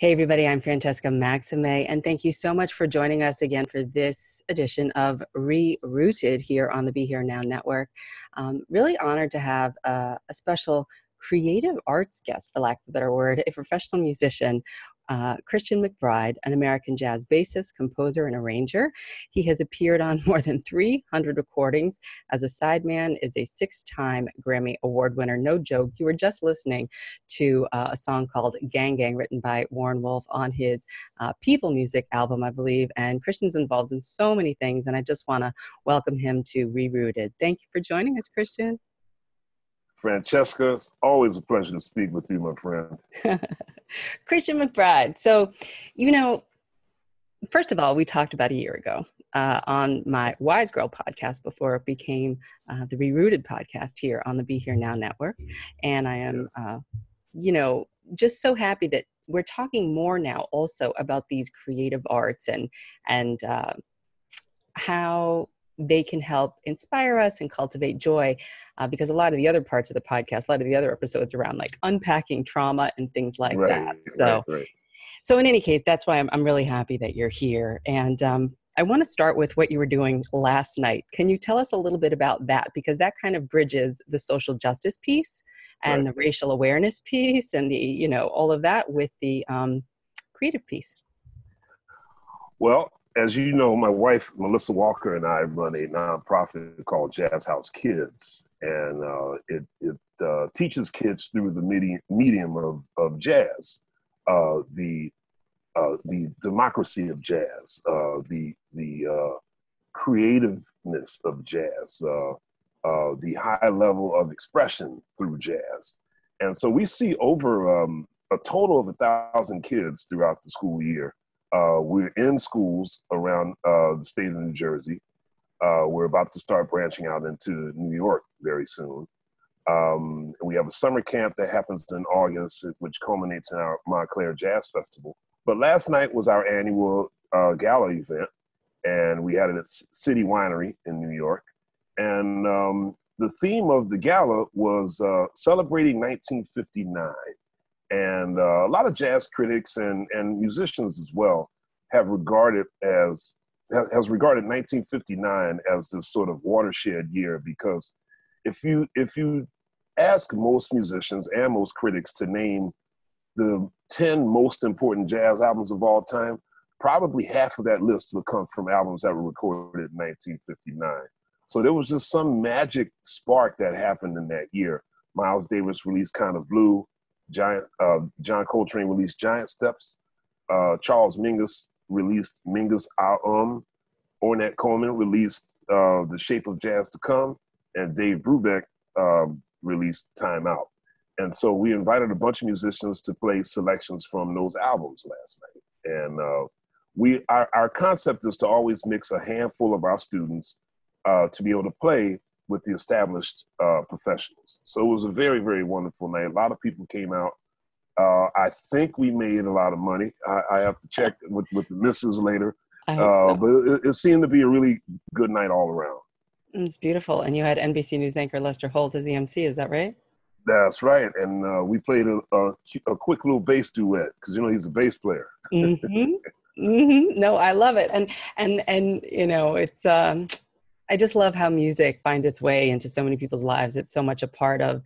Hey everybody, I'm Francesca Maximé, and thank you so much for joining us again for this edition of Rerooted here on the Be Here Now Network. Really honored to have a special creative arts guest, for lack of a better word, a professional musician, Christian McBride, an American jazz bassist, composer, and arranger. He has appeared on more than 300 recordings as a sideman, is a 6-time Grammy Award winner. No joke, you were just listening to a song called Gang Gang, written by Warren Wolf on his People Music album, I believe. And Christian's involved in so many things, and I just want to welcome him to Rerooted. Thank you for joining us, Christian. Francesca, it's always a pleasure to speak with you, my friend. Christian McBride. So, you know, first of all, we talked about a year ago on my Wise Girl podcast before it became the Rerooted podcast here on the Be Here Now Network. And I am, yes, you know, just so happy that we're talking more now also about these creative arts and how they can help inspire us and cultivate joy, because a lot of the other parts of the podcast, a lot of the other episodes around like unpacking trauma and things like that. So, so in any case, that's why I'm really happy that you're here. And I want to start with what you were doing last night. Can you tell us a little bit about that? Because that kind of bridges the social justice piece and the racial awareness piece and the, you know, all of that with the creative piece. Well, as you know, my wife, Melissa Walker, and I run a nonprofit called Jazz House Kids, and it teaches kids through the medium of jazz, the democracy of jazz, the creativeness of jazz, the high level of expression through jazz. And so we see over a total of 1,000 kids throughout the school year. We're in schools around the state of New Jersey. We're about to start branching out into New York very soon. We have a summer camp that happens in August, which culminates in our Montclair Jazz Festival. But last night was our annual gala event, and we had it at City Winery in New York. And the theme of the gala was celebrating 1959. And a lot of jazz critics and musicians as well have regarded 1959 as this sort of watershed year, because if you ask most musicians and most critics to name the 10 most important jazz albums of all time, probably half of that list would come from albums that were recorded in 1959. So there was just some magic spark that happened in that year. Miles Davis released Kind of Blue. John Coltrane released Giant Steps. Charles Mingus released Mingus Ornette Coleman released The Shape of Jazz to Come, and Dave Brubeck released Time Out. And so we invited a bunch of musicians to play selections from those albums last night. And our concept is to always mix a handful of our students to be able to play with the established professionals. So it was a very, very wonderful night. A lot of people came out. I think we made a lot of money. I have to check with the missus later. But it seemed to be a really good night all around. It's beautiful. And you had NBC News anchor Lester Holt as the MC, is that right? That's right. And we played a quick little bass duet, because, you know, he's a bass player. Mm-hmm. Mm-hmm. No, I love it. And you know, it's... I just love how music finds its way into so many people's lives. It's so much a part of,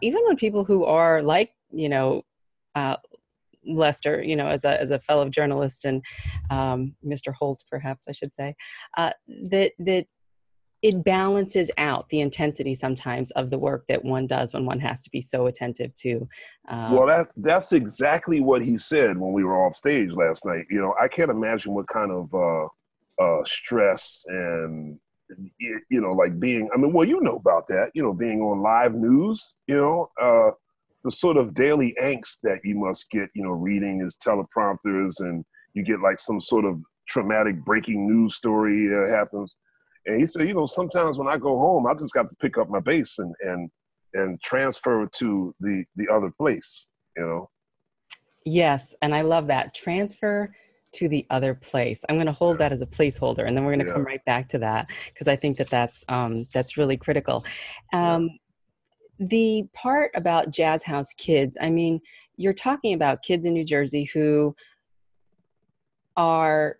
even when people who are like, you know, Lester, you know, as a fellow journalist and Mr. Holt, perhaps I should say, that it balances out the intensity sometimes of the work that one does when one has to be so attentive to. Well, that's exactly what he said when we were off stage last night. You know, I can't imagine what kind of stress and, you know, like being, I mean, well, you know about that, you know, being on live news, you know, the sort of daily angst that you must get, you know, reading his teleprompters, and you get like some sort of traumatic breaking news story that happens. And he said, you know, sometimes when I go home, I just got to pick up my bass and transfer it to the other place, you know? Yes. And I love that, transfer to the other place. I'm going to hold that as a placeholder, and then we're going to come right back to that, because I think that's really critical. The part about Jazz House Kids, I mean, you're talking about kids in New Jersey who are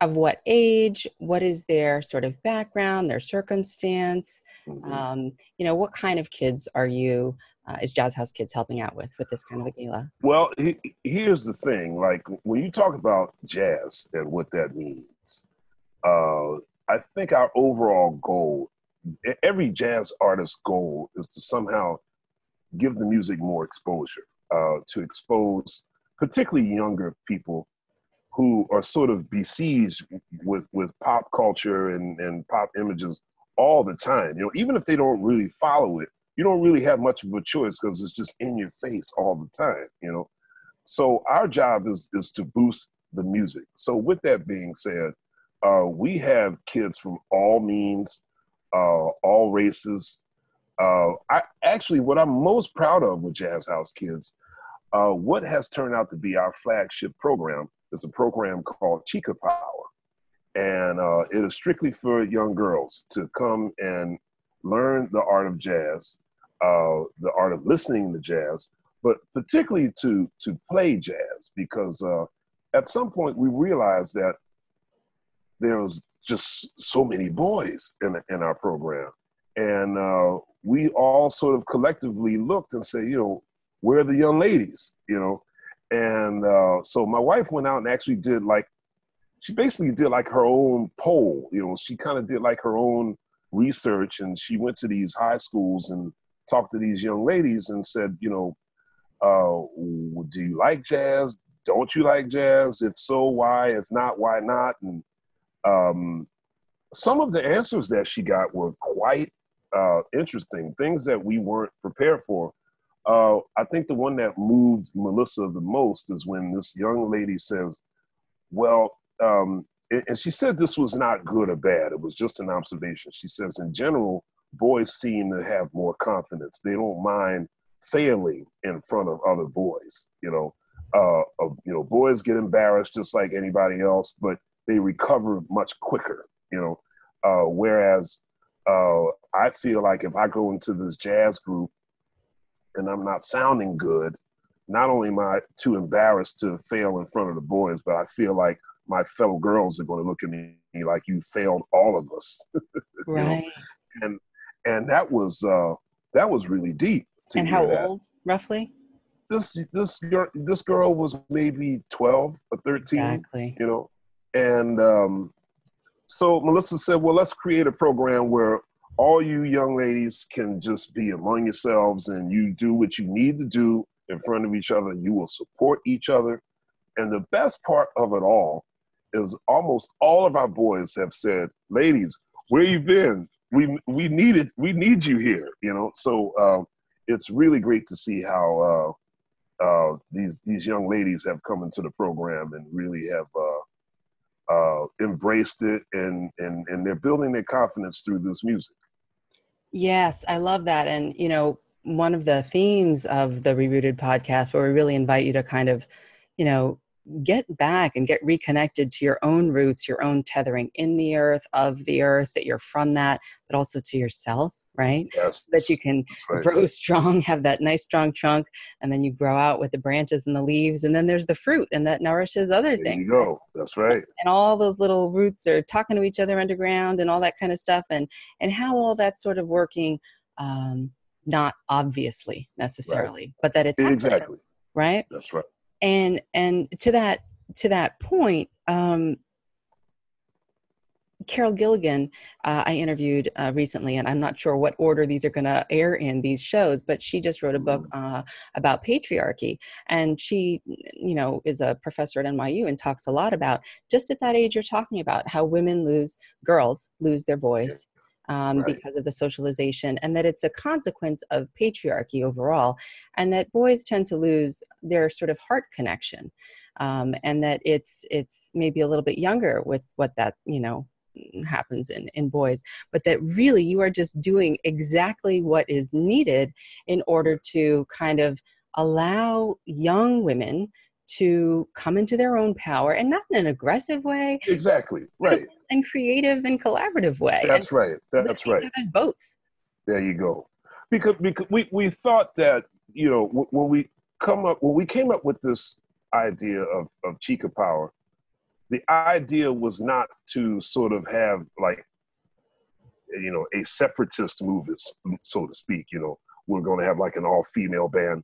of what age, what is their sort of background, their circumstance, you know, what kind of kids are you, is Jazz House Kids helping out with this kind of a gala? Well, here's the thing, like when you talk about jazz and what that means, I think our overall goal, every jazz artist's goal, is to somehow give the music more exposure, to expose particularly younger people who are sort of besieged with pop culture and pop images all the time. You know, even if they don't really follow it, you don't really have much of a choice because it's just in your face all the time, you know? So our job is to boost the music. So with that being said, we have kids from all means, all races. Actually, what I'm most proud of with Jazz House Kids, what has turned out to be our flagship program, is a program called Chica Power. And it is strictly for young girls to come and learn the art of jazz, the art of listening to jazz, but particularly to play jazz, because at some point we realized that there was just so many boys in our program. And we all sort of collectively looked and said, you know, where are the young ladies, you know? And so my wife went out and actually did like, she basically did like her own poll, you know, she kind of did like her own research, and she went to these high schools and talked to these young ladies and said, you know, do you like jazz? Don't you like jazz? If so, why? If not, why not? And some of the answers that she got were quite interesting, things that we weren't prepared for. I think the one that moved Melissa the most is when this young lady says, well, and she said this was not good or bad, it was just an observation. She says, in general, boys seem to have more confidence. They don't mind failing in front of other boys, you know. You know, boys get embarrassed just like anybody else, but they recover much quicker, you know. Whereas I feel like if I go into this jazz group and I'm not sounding good, not only am I too embarrassed to fail in front of the boys, but I feel like my fellow girls are going to look at me like, you failed all of us. Right. You know? And that was really deep. And how old, roughly? This girl was maybe 12 or 13. Exactly. You know, and so Melissa said, well, let's create a program where all you young ladies can just be among yourselves and you do what you need to do in front of each other. You will support each other. And the best part of it all is almost all of our boys have said, ladies, where you been? We need it. We need you here, you know? So it's really great to see how these young ladies have come into the program and really have embraced it, and they're building their confidence through this music. Yes, I love that. And, you know, one of the themes of the Rerooted podcast, where we really invite you to kind of, you know, get back and get reconnected to your own roots, your own tethering in the earth, of the earth, that you're from that, but also to yourself, right? Yes. So that you can grow strong, have that nice strong trunk, and then you grow out with the branches and the leaves, and then there's the fruit, and that nourishes other things. You go. That's right. And all those little roots are talking to each other underground and all that kind of stuff, and how all that's sort of working, not obviously necessarily, but that it's exactly right. That's right. And to that point, Carol Gilligan, I interviewed recently, and I'm not sure what order these are going to air in these shows, but she just wrote a book about patriarchy, and she, you know, is a professor at NYU and talks a lot about just at that age you're talking about, how girls lose their voice. Because of the socialization, and that it's a consequence of patriarchy overall, and that boys tend to lose their sort of heart connection, and that it's maybe a little bit younger with what that, you know, happens in boys, but that really you are just doing exactly what is needed in order to kind of allow young women to come into their own power, and not in an aggressive way. Exactly, right. And creative and collaborative way. That's right. That's right. Boats. There you go. Because we thought that, you know, when we came up with this idea of Chica Power, the idea was not to sort of have, like, you know, a separatist movement, so to speak. You know, we're going to have like an all-female band,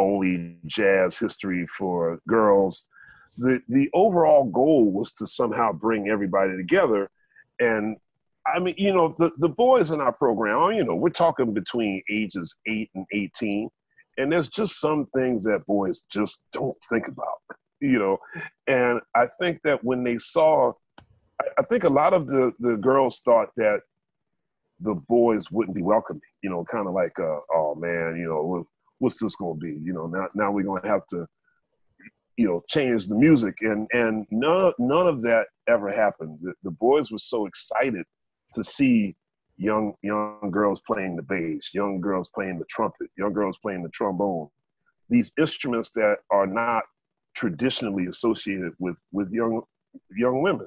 only jazz history for girls. The overall goal was to somehow bring everybody together. And I mean, you know, the boys in our program, you know, we're talking between ages 8 and 18. And there's just some things that boys just don't think about, you know. And I think that when they saw, I think a lot of the girls thought that the boys wouldn't be welcoming, you know, kind of like, oh man, you know, what's this going to be? You know, now we're going to have to, you know, change the music. And none of that ever happened. The boys were so excited to see young girls playing the bass, young girls playing the trumpet, young girls playing the trombone, these instruments that are not traditionally associated with young women.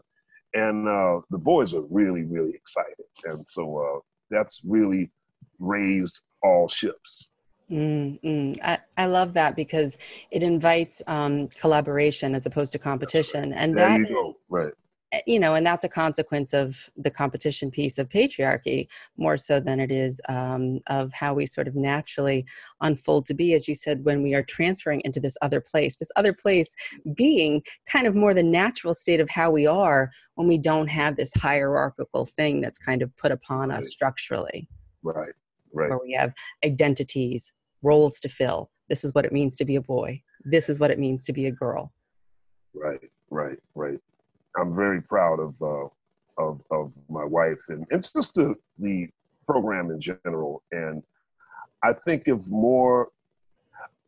And the boys are really, really excited. And so that's really raised all ships. Mm-hmm. I love that because it invites collaboration as opposed to competition. Right. And there you go. Right. You know, and that's a consequence of the competition piece of patriarchy more so than it is of how we sort of naturally unfold to be, as you said, when we are transferring into this other place being kind of more the natural state of how we are when we don't have this hierarchical thing that's kind of put upon us structurally. Right, right. Where we have identities, roles to fill. This is what it means to be a boy. This is what it means to be a girl. Right, right, right. I'm very proud of my wife and just the program in general. And I think if more,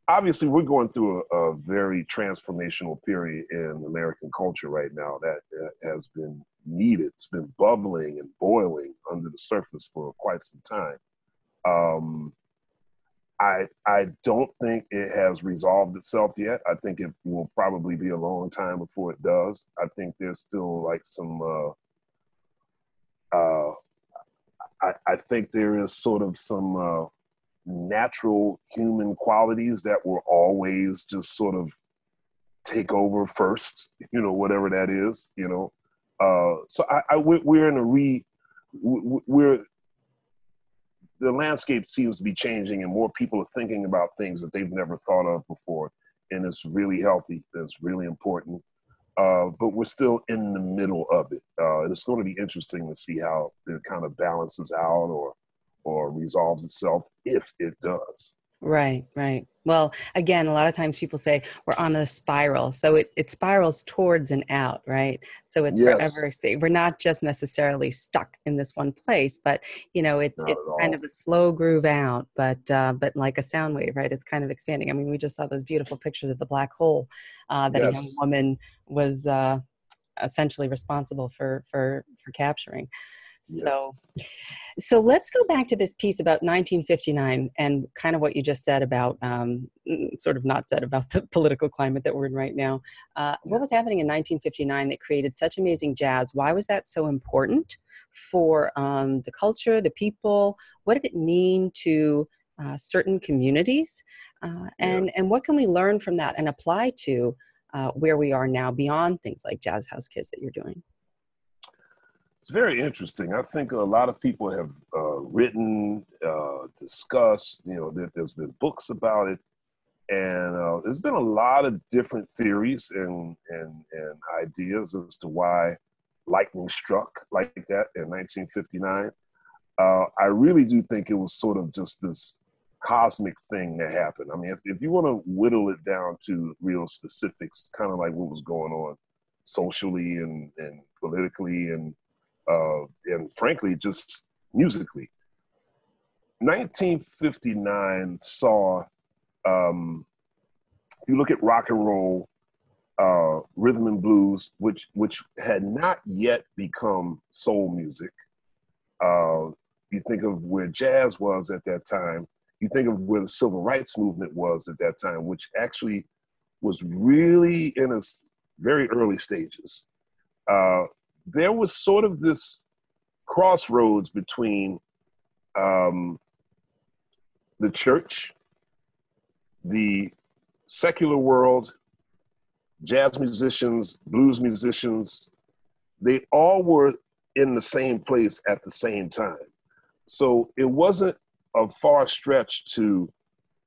obviously we're going through a very transformational period in American culture right now that has been needed. It's been bubbling and boiling under the surface for quite some time. I don't think it has resolved itself yet. I think it will probably be a long time before it does. I think there's still like some, I think there is sort of some natural human qualities that will always just sort of take over first, you know, whatever that is, you know. The landscape seems to be changing and more people are thinking about things that they've never thought of before. And it's really healthy. It's really important. But we're still in the middle of it. It's going to be interesting to see how it kind of balances out or resolves itself, if it does. Right, right. Well, again, a lot of times people say we're on a spiral. So it spirals towards and out, right? So it's forever. We're not just necessarily stuck in this one place, but, you know, it's kind of a slow groove out, but like a sound wave, right? It's kind of expanding. I mean, we just saw those beautiful pictures of the black hole that a young woman was essentially responsible for capturing. So let's go back to this piece about 1959 and kind of what you just said about, sort of not said about the political climate that we're in right now. What was happening in 1959 that created such amazing jazz? Why was that so important for the culture, the people? What did it mean to certain communities? And what can we learn from that and apply to where we are now beyond things like Jazz House Kids that you're doing? It's very interesting. I think a lot of people have written, discussed, you know, there's been books about it. And there's been a lot of different theories and ideas as to why lightning struck like that in 1959. I really do think it was sort of just this cosmic thing that happened. I mean, if you want to whittle it down to real specifics, kind of like what was going on socially and politically and frankly, just musically. 1959 saw, if you look at rock and roll, rhythm and blues, which had not yet become soul music. You think of where jazz was at that time. You think of where the civil rights movement was at that time, which actually was really in its very early stages. There was sort of this crossroads between the church, the secular world, jazz musicians, blues musicians, they all were in the same place at the same time. So it wasn't a far stretch to,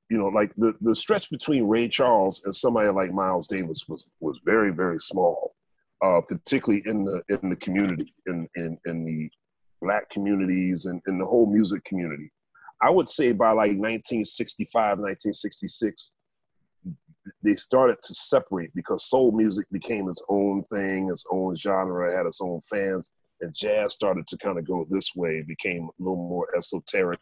you know, like the stretch between Ray Charles and somebody like Miles Davis was very, very small, particularly in the community, in the Black communities and in the whole music community. I would say by like 1965, 1966, they started to separate because soul music became its own thing, its own genre, had its own fans, and jazz started to kind of go this way. It became a little more esoteric,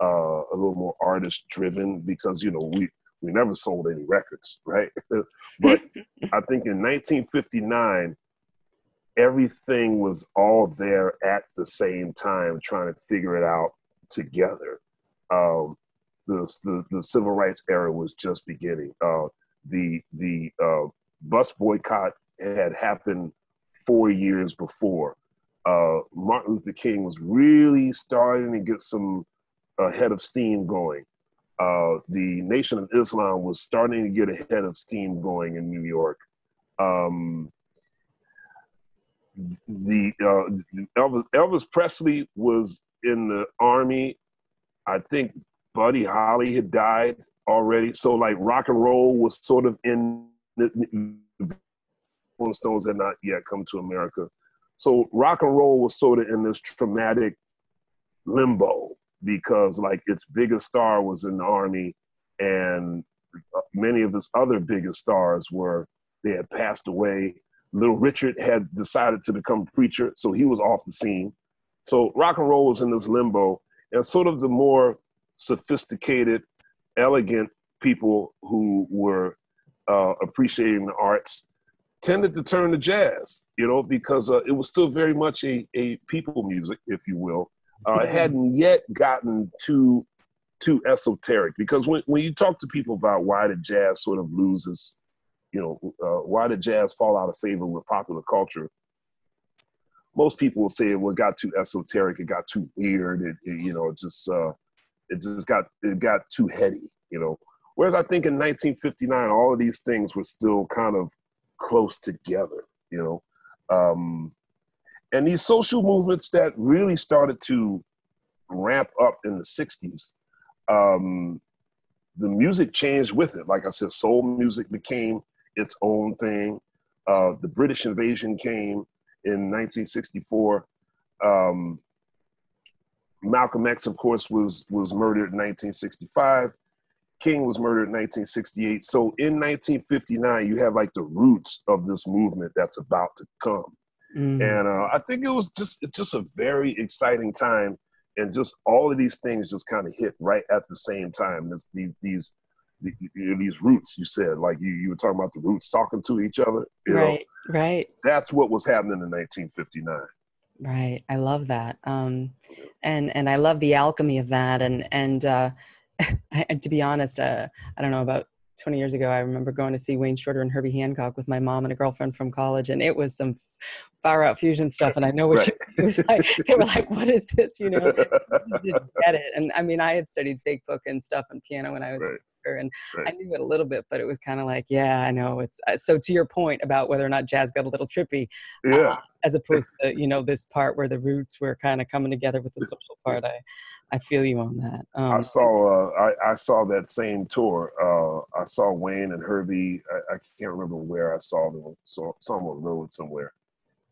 a little more artist-driven because, you know, we never sold any records, right? But I think in 1959, everything was all there at the same time trying to figure it out together. The civil rights era was just beginning. The bus boycott had happened 4 years before. Martin Luther King was really starting to get some head of steam going. The Nation of Islam was starting to get a head of steam going in New York. Elvis Presley was in the army. I think Buddy Holly had died already. So like rock and roll was sort of in the Rolling Stones had not yet come to America. So rock and roll was sort of in this traumatic limbo because like its biggest star was in the army and many of its other biggest stars they had passed away. Little Richard had decided to become a preacher, so he was off the scene. So rock and roll was in this limbo, and sort of the more sophisticated, elegant people who were appreciating the arts tended to turn to jazz, you know, because it was still very much a people music, if you will. It hadn't yet gotten too esoteric, because when you talk to people about why did jazz sort of lose its, you know, why did jazz fall out of favor with popular culture? Most people will say, well, it got too esoteric, it got too weird, it just got too heady, you know. Whereas I think in 1959, all of these things were still kind of close together, you know. And these social movements that really started to ramp up in the 60s, the music changed with it. Like I said, soul music became its own thing. The British invasion came in 1964. Malcolm X, of course, was murdered in 1965. King was murdered in 1968. So in 1959, you have like the roots of this movement that's about to come. Mm. And I think it was just a very exciting time. And just all of these things just kind of hit right at the same time. These roots, you said, like you were talking about the roots talking to each other. Right. That's what was happening in 1959. Right. I love that. And I love the alchemy of that. And to be honest, I don't know, about 20 years ago, I remember going to see Wayne Shorter and Herbie Hancock with my mom and a girlfriend from college. And it was some far out fusion stuff. And I know what it was like. They were like, what is this? You know, you didn't get it. And I mean, I had studied fake book and stuff and piano when I was younger, and I knew it a little bit, but it was kind of like, yeah, I know. It's so to your point about whether or not jazz got a little trippy, as opposed to, you know, this part where the roots were kind of coming together with the social part. I feel you on that. I saw that same tour. I saw Wayne and Herbie. I can't remember where I saw them. Saw them on the road somewhere.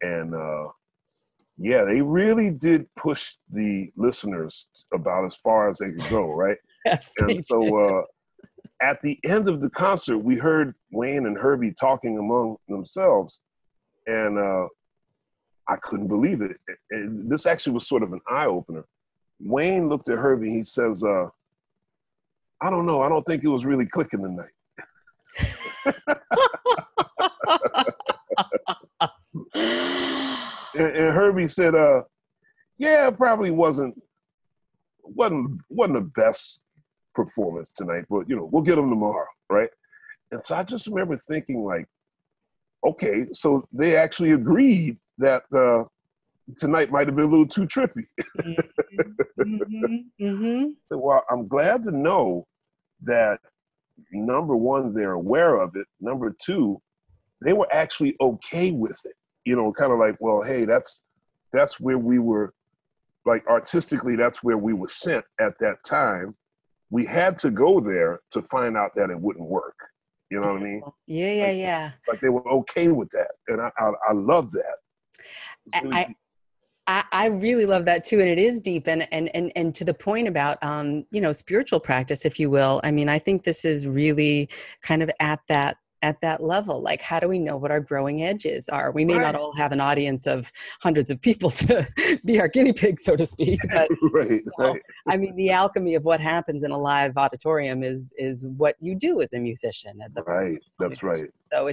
And yeah, they really did push the listeners about as far as they could go, right? Yes, and so at the end of the concert, we heard Wayne and Herbie talking among themselves. And I couldn't believe it. And this actually was sort of an eye-opener. Wayne looked at Herbie, he says, I don't know, I don't think it was really clicking tonight. and Herbie said, yeah, it probably wasn't the best performance tonight, but you know, we'll get them tomorrow, right? And so I just remember thinking like, okay, so they actually agreed that tonight might have been a little too trippy. Well, I'm glad to know that, number one, they're aware of it. Number two, they were actually okay with it. You know, kind of like, well, hey, that's where we were, like artistically, that's where we were sent at that time. We had to go there to find out that it wouldn't work. You know what I mean? Yeah, yeah, yeah. Like they were okay with that. And I love that. I really love that too. And it is deep and to the point about, you know, spiritual practice, if you will. I mean, I think this is really kind of at that level. Like, how do we know what our growing edges are? We may not all have an audience of hundreds of people to be our guinea pigs, so to speak. But, right. I mean, the alchemy of what happens in a live auditorium is what you do as a musician. That's right. So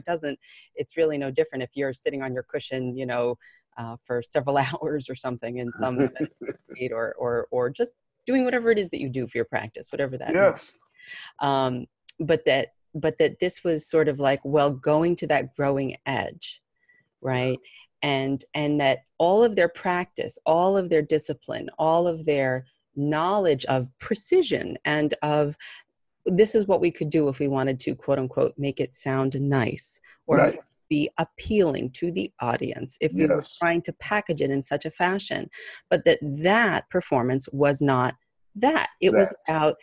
it's really no different if you're sitting on your cushion, you know, for several hours or something in some or just doing whatever it is that you do for your practice, whatever that is. But that this was sort of like, well, going to that growing edge, right? And that all of their practice, all of their discipline, all of their knowledge of precision and of this is what we could do if we wanted to, quote unquote, make it sound nice or be appealing to the audience if we were trying to package it in such a fashion. But that performance was not that. It was about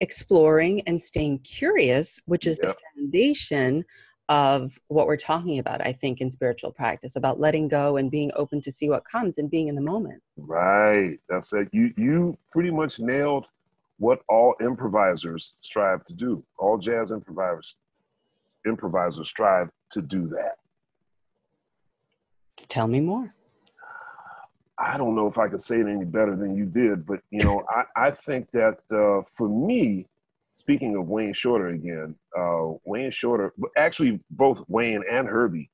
exploring and staying curious, which is the foundation of what we're talking about, I think, in spiritual practice, about letting go and being open to see what comes and being in the moment. Right. That's it. You pretty much nailed what all improvisers strive to do. All jazz improvisers strive to do that. Tell me more. I don't know if I could say it any better than you did, but, you know, I think that for me, speaking of Wayne Shorter again, actually both Wayne and Herbie,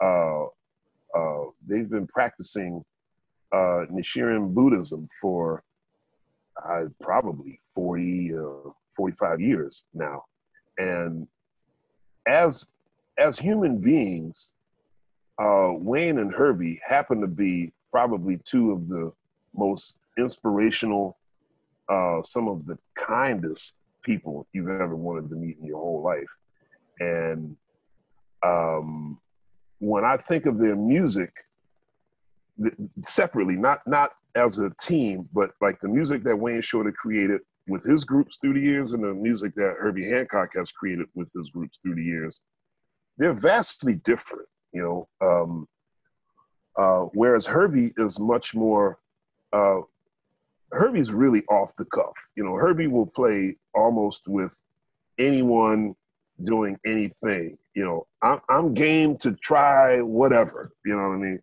they've been practicing Nichiren Buddhism for probably 40, 45 years now. And as human beings, Wayne and Herbie happen to be probably two of the most inspirational, some of the kindest people you've ever wanted to meet in your whole life. And when I think of their music separately, not as a team, but like the music that Wayne Shorter created with his groups through the years and the music that Herbie Hancock has created with his groups through the years, they're vastly different, you know? Whereas Herbie is much more, Herbie's really off the cuff. You know, Herbie will play almost with anyone doing anything. You know, I'm game to try whatever, you know what I mean?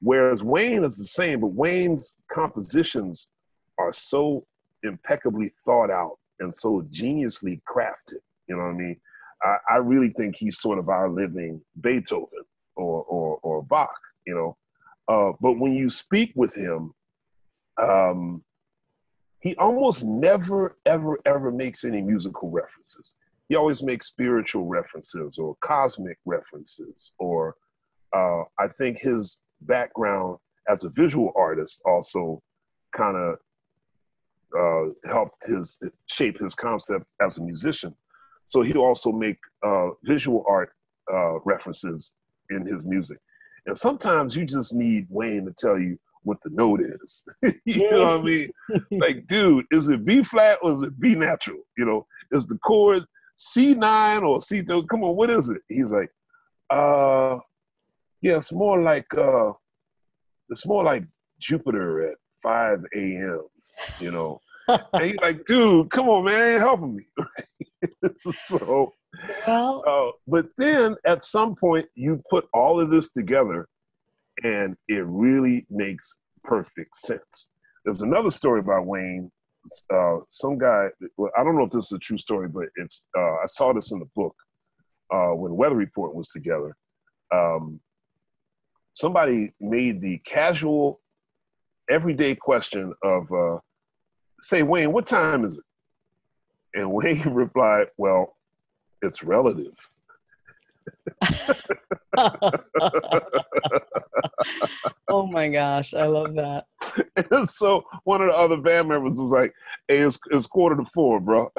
Whereas Wayne is the same, but Wayne's compositions are so impeccably thought out and so geniusly crafted, you know what I mean? I really think he's sort of our living Beethoven or Bach. You know, but when you speak with him, he almost never, ever, ever makes any musical references. He always makes spiritual references or cosmic references, or I think his background as a visual artist also kind of helped shape his concept as a musician. So he also make visual art references in his music. And sometimes you just need Wayne to tell you what the note is. You know what I mean? Like, dude, is it B flat or is it B natural? You know, is the chord C9 or C3? Come on, what is it? He's like, yeah, it's more like Jupiter at 5 a.m., you know? And he's like, dude, come on, man, ain't helping me. So, well, but then at some point you put all of this together and it really makes perfect sense. There's another story about Wayne. Some guy, well, I don't know if this is a true story, but it's I saw this in the book when Weather Report was together. Somebody made the casual, everyday question of, say, Wayne, what time is it? And Wayne replied, well, it's relative. Oh my gosh, I love that. And so one of the other band members was like, "Hey, it's 4:45, bro."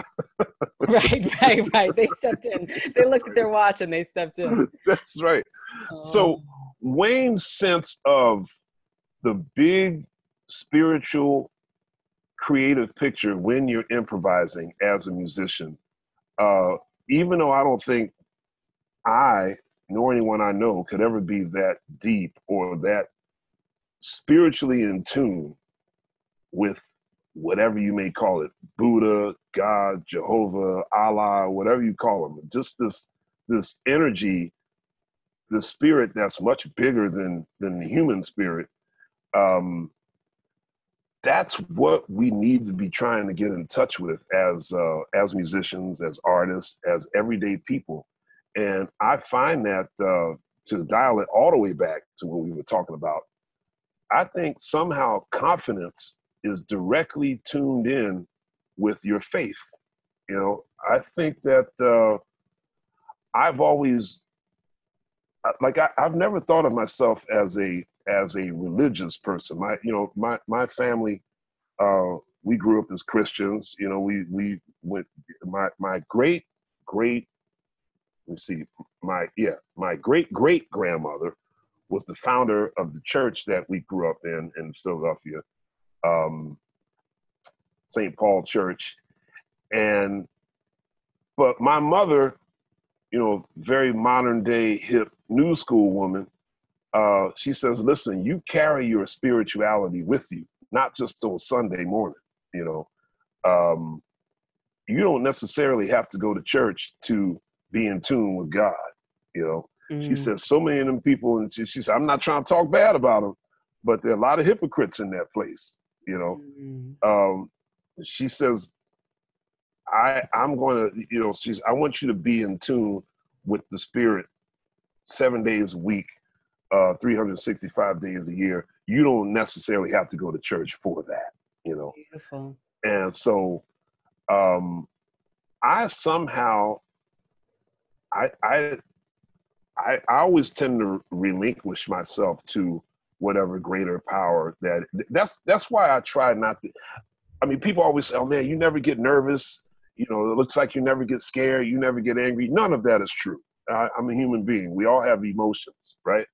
Right. They stepped in. They looked at their watch and they stepped in. That's right. Oh. So Wayne's sense of the big spiritual creative picture when you're improvising as a musician, even though I don't think I nor anyone I know could ever be that deep or that spiritually in tune with whatever you may call it, Buddha, God, Jehovah, Allah, whatever you call him, just this energy, the spirit that's much bigger than the human spirit. That's what we need to be trying to get in touch with as musicians, as artists, as everyday people. And I find that to dial it all the way back to what we were talking about, I think somehow confidence is directly tuned in with your faith. You know, I think that I've always, like, I've never thought of myself as a religious person. My family, we grew up as Christians. You know, we went, my great grandmother was the founder of the church that we grew up in Philadelphia, St. Paul Church. But my mother, you know, very modern day hip new school woman, she says, listen, you carry your spirituality with you, not just on Sunday morning. You know, you don't necessarily have to go to church to be in tune with God. You know, She says so many of them people, and she said, I'm not trying to talk bad about them, but there are a lot of hypocrites in that place. You know, she says, I'm going to, you know, I want you to be in tune with the spirit 7 days a week. 365 days a year. You don't necessarily have to go to church for that, you know. Beautiful. And so I always tend to relinquish myself to whatever greater power that's why I try not to. I mean, people always say, oh man, you never get nervous. You know, it looks like you never get scared. You never get angry. None of that is true. I'm a human being. We all have emotions, right?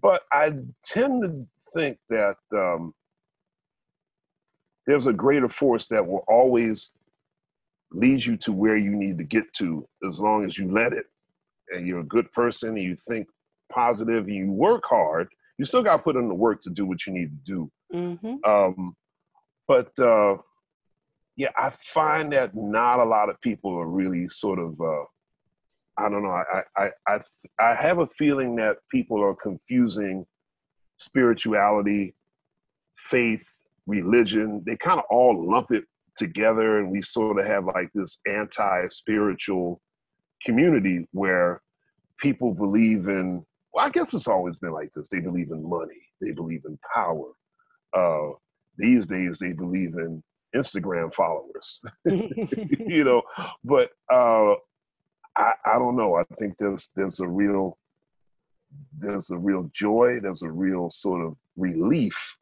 But I tend to think that there's a greater force that will always lead you to where you need to get to, as long as you let it. And you're a good person, and you think positive, and you work hard. You still got to put in the work to do what you need to do. Mm-hmm. Yeah, I find that not a lot of people are really sort of, I don't know. I have a feeling that people are confusing spirituality, faith, religion. They kind of all lump it together, and we sort of have like this anti-spiritual community where people believe in, well, I guess it's always been like this. They believe in money. They believe in power. These days they believe in Instagram followers, you know, but I don't know. I think there's a real joy, there's a real sort of relief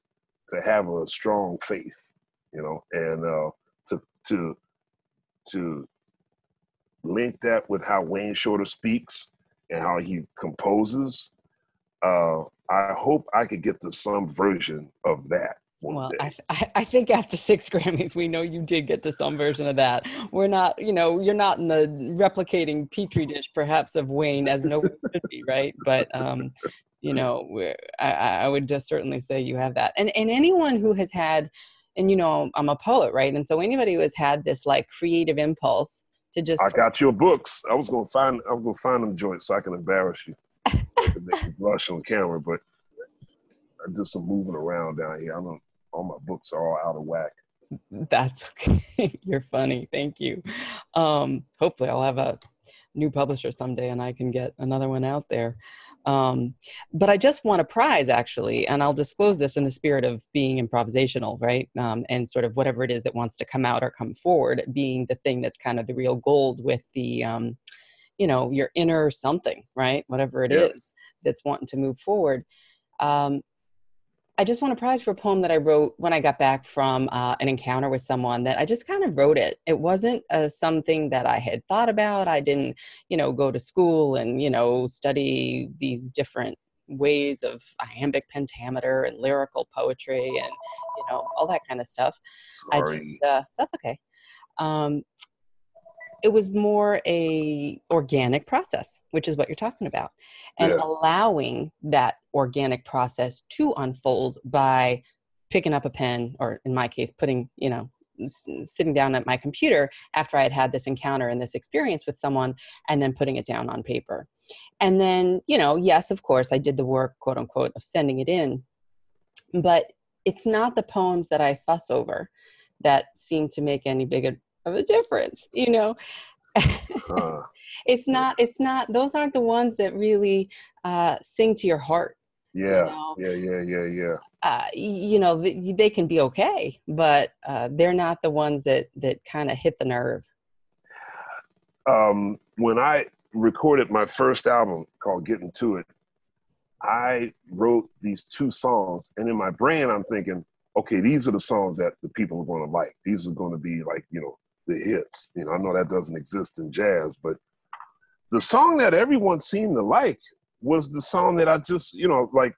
to have a strong faith, you know, and to link that with how Wayne Shorter speaks and how he composes. I hope I could get to some version of that. Well, I think after 6 Grammys, we know you did get to some version of that. We're not, you know, you're not in the replicating petri dish, perhaps, of Wayne as no one should be, right? But, you know, I would just certainly say you have that. And anyone who has had, and you know, I'm a poet, right? And so anybody who has had this like creative impulse to just. I got your books. I was gonna find them joints so I can embarrass you, to make you blush on camera, but I did some moving around down here. I don't. All my books are all out of whack. That's okay. You're funny. Thank you. Hopefully I'll have a new publisher someday and I can get another one out there. But I just won a prize, actually, and I'll disclose this in the spirit of being improvisational, right? And sort of whatever it is that wants to come out or come forward being the thing that's kind of the real gold with the you know, your inner something, right? Whatever it is that's wanting to move forward. I just won a prize for a poem that I wrote when I got back from an encounter with someone that I just kind of wrote it. It wasn't something that I had thought about. I didn't, you know, go to school and, you know, study these different ways of iambic pentameter and lyrical poetry and, you know, all that kind of stuff. Sorry. I just, that's okay. It was more a organic process, which is what you're talking about, and allowing that organic process to unfold by picking up a pen, or in my case, putting, you know, sitting down at my computer after I had had this encounter and this experience with someone, and then putting it down on paper. And then, you know, yes, of course, I did the work, quote unquote, of sending it in, but it's not the poems that I fuss over that seem to make any big of a difference, you know. It's not, those aren't the ones that really sing to your heart. You know, they can be okay, but they're not the ones that kind of hit the nerve. When I recorded my first album called Getting to It, I wrote these two songs, and in my brain I'm thinking, okay, these are the songs that the people are going to like. These are going to be like, you know, the hits. You know, I know that doesn't exist in jazz, but the song that everyone seemed to like was the song that I just, you know, like,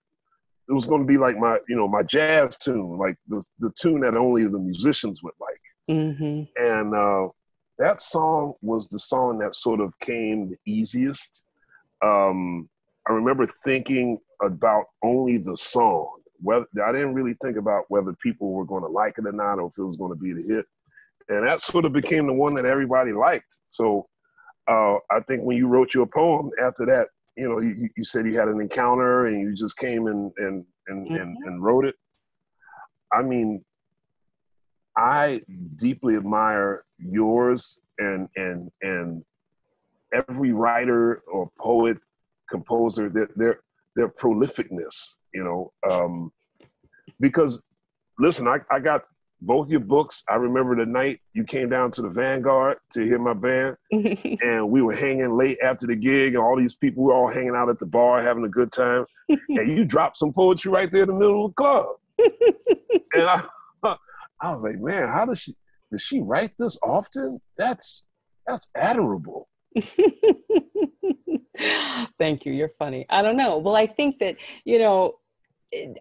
it was going to be like my, you know, my jazz tune, like the tune that only the musicians would like. Mm-hmm. And that song was the song that sort of came the easiest. I remember thinking about only the song. Whether, I didn't really think about whether people were going to like it or not, or if it was going to be the hit. And that sort of became the one that everybody liked. So I think when you wrote your poem after that, you know, you said you had an encounter and you just came and wrote it. I mean, I deeply admire yours and every writer or poet, composer, their prolificness, you know, because listen, I got both your books. I remember the night you came down to the Vanguard to hear my band, and we were hanging late after the gig, and all these people were all hanging out at the bar having a good time, and you dropped some poetry right there in the middle of the club. And I was like, man, how does she write this often? That's admirable. Thank you. You're funny. I don't know. Well, I think that, you know,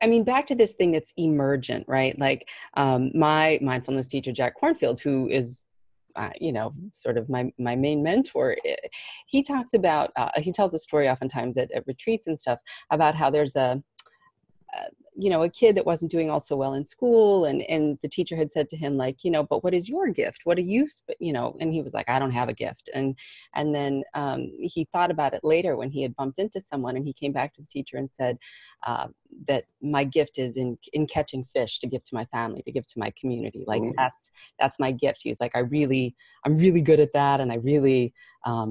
I mean, back to this thing that's emergent, right? Like my mindfulness teacher, Jack Kornfield, who is, you know, sort of my main mentor, he talks about, he tells a story oftentimes at retreats and stuff about how there's a kid that wasn't doing all so well in school. And the teacher had said to him, like, you know, but what is your gift? What are you, you know, and he was like, I don't have a gift. And then he thought about it later when he had bumped into someone, and he came back to the teacher and said that my gift is in catching fish to give to my family, to give to my community. Like, that's my gift. He was like, I'm really good at that. And I really, I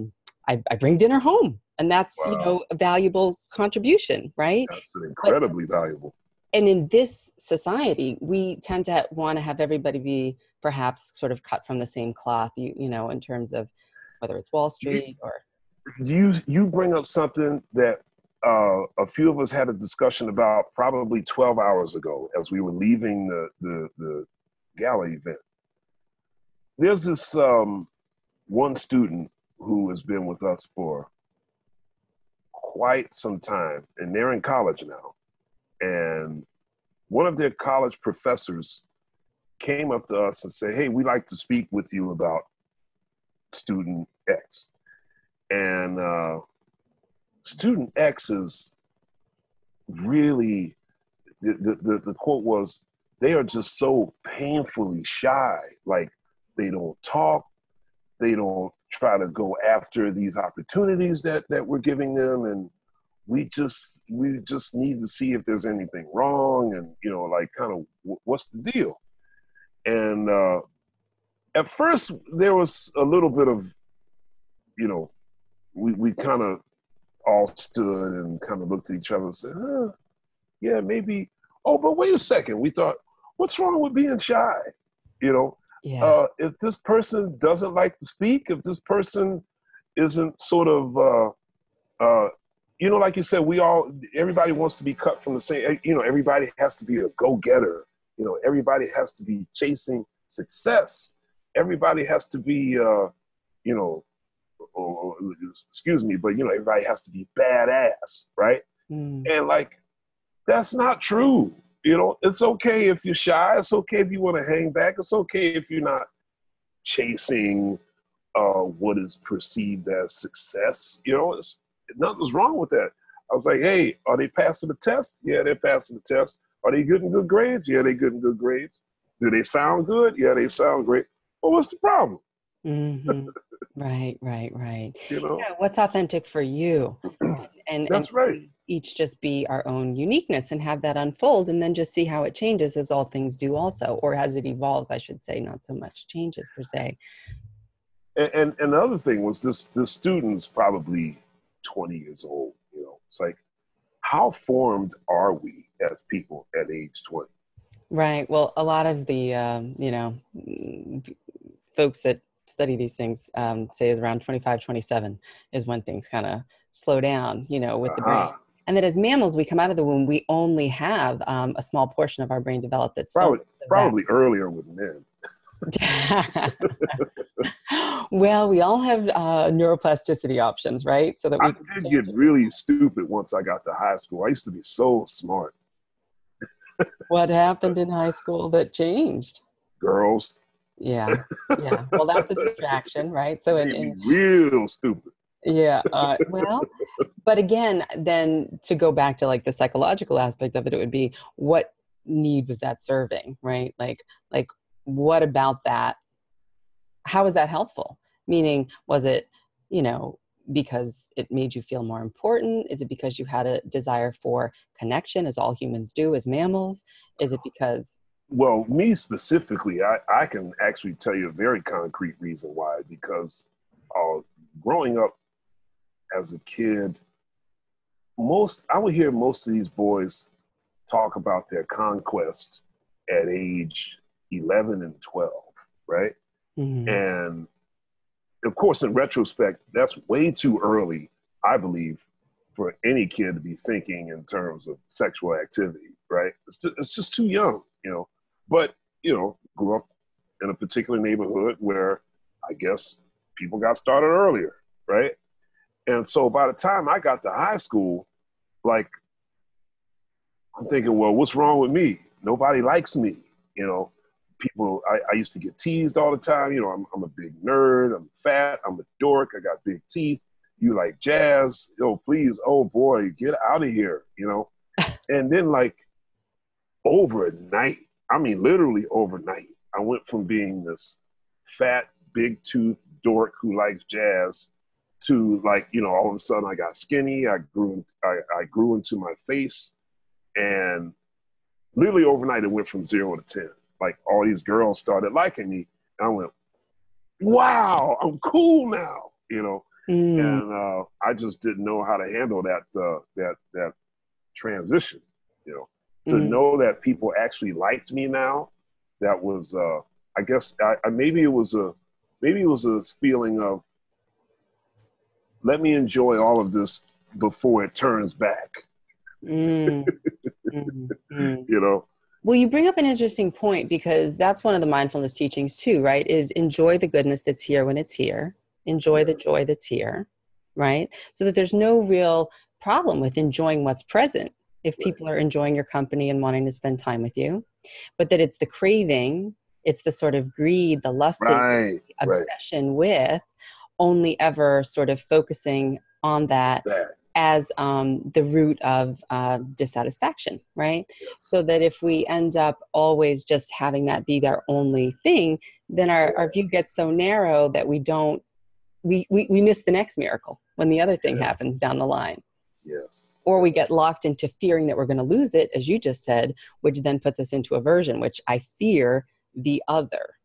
bring dinner home. And that's, you know, a valuable contribution, right? That's incredibly valuable. And in this society, we tend to want to have everybody be perhaps sort of cut from the same cloth, you know, in terms of whether it's Wall Street or... You bring up something that a few of us had a discussion about probably 12 hours ago as we were leaving the gala event. There's this one student who has been with us for quite some time, and they're in college now. And one of their college professors came up to us and said, hey, we'd like to speak with you about student X. And student X is really, the quote was, they are just so painfully shy. Like, they don't talk, they don't try to go after these opportunities that we're giving them. And we just need to see if there's anything wrong, and, you know, like, kind of what's the deal? And at first there was a little bit of, you know, we kind of all stood and kind of looked at each other and said, yeah, maybe. Oh, but wait a second. We thought, what's wrong with being shy? You know, if this person doesn't like to speak, if this person isn't sort of, you know, like you said, everybody wants to be cut from the same, you know, everybody has to be a go-getter. You know, everybody has to be chasing success. Everybody has to be, you know, excuse me, but, you know, everybody has to be badass, right? Mm. And, like, that's not true. You know, it's okay if you're shy. It's okay if you want to hang back. It's okay if you're not chasing what is perceived as success. You know, nothing's wrong with that. I was like, hey, are they passing the test? Yeah, they're passing the test. Are they getting good grades? Yeah, they're getting good grades. Do they sound good? Yeah, they sound great. Well, what's the problem? Mm-hmm. Right. You know? Yeah, what's authentic for you? And that's right. Each just be our own uniqueness and have that unfold, and then just see how it changes, as all things do also, or as it evolves, I should say, not so much changes per se. And another thing was the student's probably 20 years old, you know, it's like, how formed are we as people at age 20? Right. Well, a lot of the, you know, folks that study these things say is around 25, 27 is when things kind of slow down, you know, with the brain. And that as mammals, we come out of the womb, we only have a small portion of our brain developed. That's probably earlier with men. Well, we all have neuroplasticity options, right? So that we get really stupid once I got to high school. I used to be so smart. What happened in high school that changed? Girls. Yeah. Well, that's a distraction, right? So in real stupid. Yeah. Well, but again, then to go back to like the psychological aspect of it, it would be what need was that serving, right? Like what about that? How was that helpful? Meaning, was it, you know, because it made you feel more important? Is it because you had a desire for connection, as all humans do as mammals? Is it because... Well, me specifically, I can actually tell you a very concrete reason why, because growing up as a kid, I would hear most of these boys talk about their conquest at age 11 and 12, right? Mm-hmm. And of course, in retrospect, that's way too early, I believe, for any kid to be thinking in terms of sexual activity, right? It's just too young, you know? But, you know, grew up in a particular neighborhood where I guess people got started earlier, right? And so by the time I got to high school, like, I'm thinking, well, what's wrong with me? Nobody likes me, you know? People, I used to get teased all the time. You know, I'm a big nerd, I'm fat, I'm a dork, I got big teeth. You like jazz? Yo, please, oh boy, get out of here, you know? And then like overnight, I mean literally overnight, I went from being this fat, big tooth dork who likes jazz to like, you know, all of a sudden I got skinny, I grew into my face, and literally overnight it went from 0 to 10. Like all these girls started liking me, and I went, wow, I'm cool now, you know? Mm. And I just didn't know how to handle that transition, you know? To know that people actually liked me now, that was, I guess, maybe it was a feeling of, let me enjoy all of this before it turns back. Mm. Mm-hmm. You know? Well, you bring up an interesting point, because that's one of the mindfulness teachings too, right? Is enjoy the goodness that's here when it's here. Enjoy the joy that's here, right? So that there's no real problem with enjoying what's present if people are enjoying your company and wanting to spend time with you. But that it's the craving, it's the sort of greed, the lust, the obsession with only ever sort of focusing on that. As the root of dissatisfaction, right? Yes. So that if we end up always just having that be their only thing, then our view gets so narrow that we miss the next miracle when the other thing happens down the line. Yes. Or we get locked into fearing that we're going to lose it, as you just said, which then puts us into aversion, which I fear the other,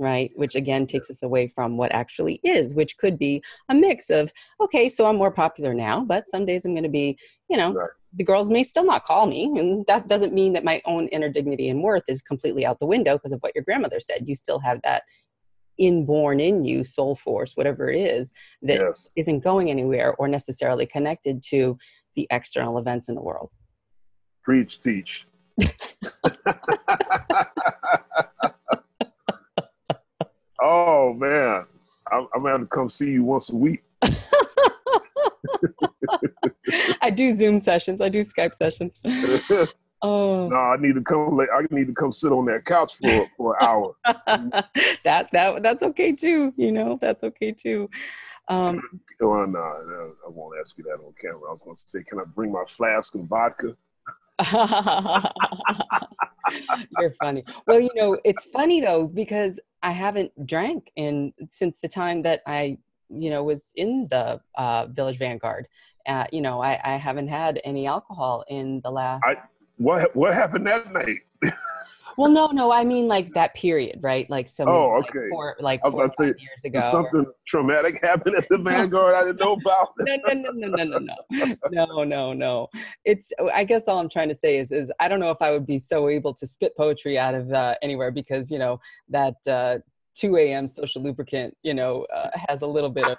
right? Which again takes us away from what actually is, which could be a mix of, okay, so I'm more popular now, but some days I'm going to be, you know, the girls may still not call me. And that doesn't mean that my own inner dignity and worth is completely out the window because of what your grandmother said. You still have that inborn in you, soul force, whatever it is, that yes. isn't going anywhere or necessarily connected to the external events in the world. Preach, teach. Oh, man. I'm going to come see you once a week. I do Zoom sessions. I do Skype sessions. Oh. No, I need to come sit on that couch for an hour. That's okay too. You know, that's okay too. Oh, no, I won't ask you that on camera. I was going to say, can I bring my flask of vodka? You're funny. Well, you know, it's funny though, because I haven't drank since the time that I, you know, was in the Village Vanguard. You know, I haven't had any alcohol in the last. What happened that night? Well, no, I mean like that period, right? Like so. Oh, okay. Like 4 years ago. Something traumatic happened at the Vanguard I didn't know about. No. It's. I guess all I'm trying to say is I don't know if I would be so able to spit poetry out of anywhere, because you know that 2 a.m. social lubricant, you know, has a little bit of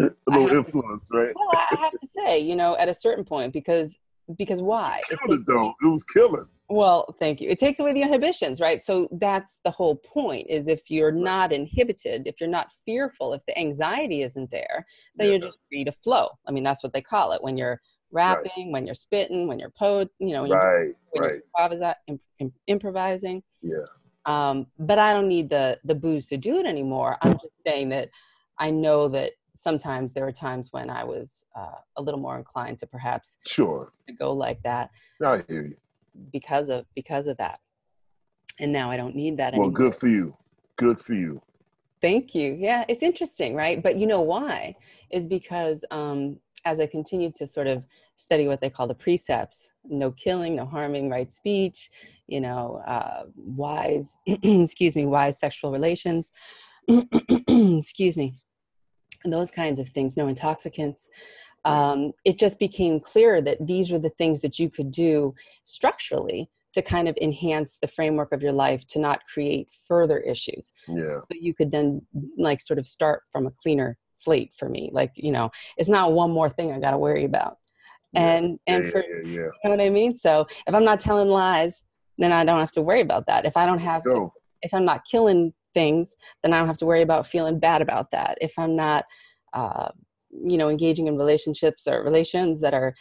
a little influence, right? Well, I have to say, you know, at a certain point, because why? It was killing. Well, thank you. It takes away the inhibitions, right? So that's the whole point, is if you're not inhibited, if you're not fearful, if the anxiety isn't there, then you're just free to flow. I mean, that's what they call it when you're rapping, right. When you're spitting, when you're improvising. Yeah. But I don't need the booze to do it anymore. I'm just saying that I know that sometimes there were times when I was a little more inclined to perhaps go like that. I hear you. Because of that. And now I don't need that anymore. Well, good for you. Thank you. Yeah, it's interesting, right? But you know why? Is because as I continued to sort of study what they call the precepts, no killing, no harming, right speech, you know, wise sexual relations, excuse me, those kinds of things, no intoxicants. It just became clear that these were the things that you could do structurally to kind of enhance the framework of your life to not create further issues. Yeah. But you could then like sort of start from a cleaner slate for me. Like, you know, it's not one more thing I got to worry about. You know what I mean? So if I'm not telling lies, then I don't have to worry about that. If I don't have, if I'm not killing things, then I don't have to worry about feeling bad about that. If I'm not, you know, engaging in relationships or relations that are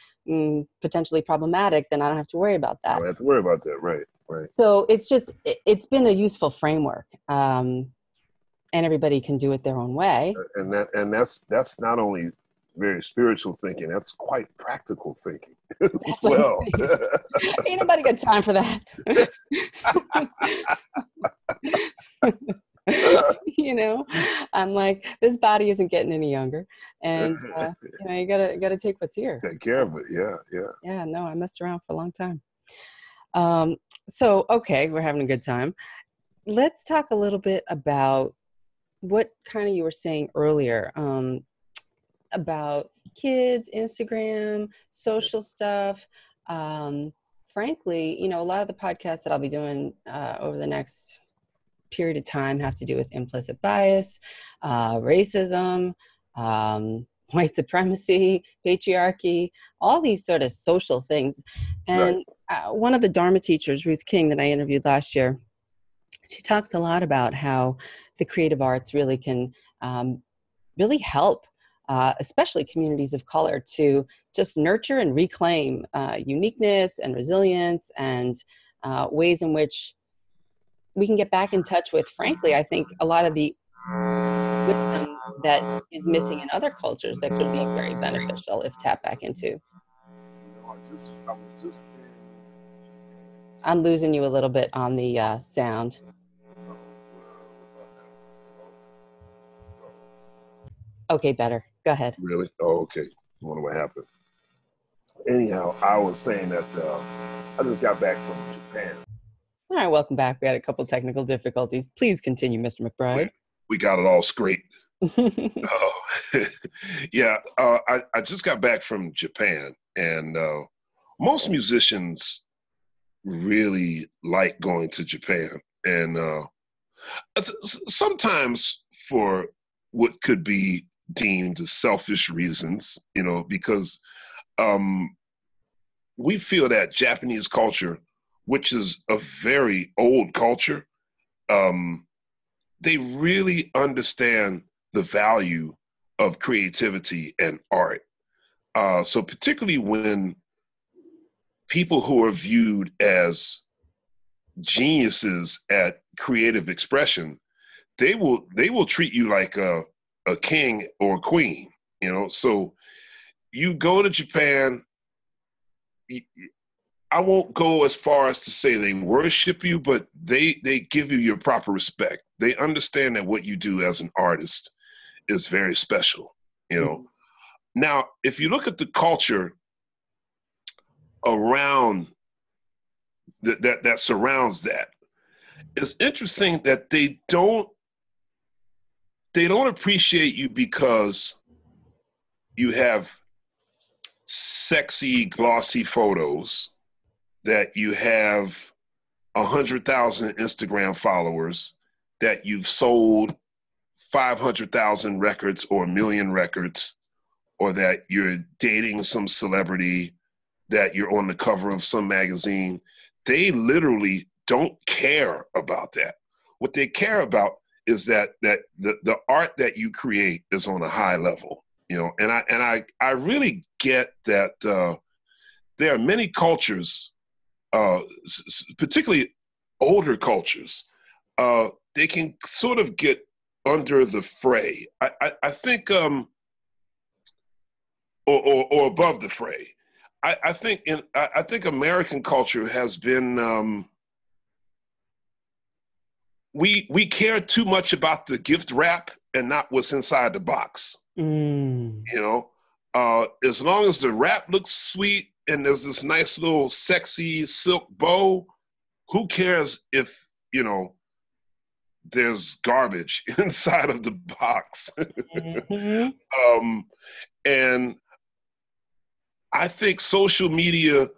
potentially problematic, then I don't have to worry about that. I don't have to worry about that. Right. So it's just, it's been a useful framework. And everybody can do it their own way. And that's not only very spiritual thinking, that's quite practical thinking as well. Ain't nobody got time for that. You know, I'm like, this body isn't getting any younger, and you know, you gotta take what's here. Take care of it, yeah. No, I messed around for a long time. So okay, we're having a good time. Let's talk a little bit about what kind of you were saying earlier about kids, Instagram, social stuff. Frankly, you know, a lot of the podcasts that I'll be doing over the next period of time have to do with implicit bias, racism, white supremacy, patriarchy, all these sort of social things. And one of the Dharma teachers, Ruth King, that I interviewed last year, she talks a lot about how the creative arts really can really help, especially communities of color, to just nurture and reclaim uniqueness and resilience and ways in which we can get back in touch with, frankly, I think a lot of the wisdom that is missing in other cultures that could be very beneficial if tapped back into. You know, I was just I'm losing you a little bit on the sound. Okay, better. Go ahead. Really? Oh, okay. I wonder what happened. Anyhow, I was saying that I just got back from Japan. All right, welcome back. We had a couple technical difficulties. Please continue, Mr. McBride. We got it all scraped. I just got back from Japan, and most musicians really like going to Japan. And Sometimes for what could be deemed selfish reasons, you know, because we feel that Japanese culture, which is a very old culture, they really understand the value of creativity and art. So particularly when people who are viewed as geniuses at creative expression, they will treat you like a king or a queen, you know? So you go to Japan, I won't go as far as to say they worship you, but they give you your proper respect. They understand that what you do as an artist is very special, you know? Mm-hmm. Now, if you look at the culture around that surrounds that, it's interesting that they don't appreciate you because you have sexy, glossy photos, that you have 100,000 Instagram followers, that you've sold 500,000 records or 1 million records, or that you're dating some celebrity, that you're on the cover of some magazine. They literally don't care about that. What they care about is that the art that you create is on a high level, you know? And I really get that there are many cultures, particularly older cultures, they can sort of get under the fray. I think, or above the fray. I think American culture has been, we care too much about the gift wrap and not what's inside the box. Mm. You know, as long as the wrap looks sweet and there's this nice little sexy silk bow, who cares if, you know, there's garbage inside of the box. Mm-hmm. And I think social media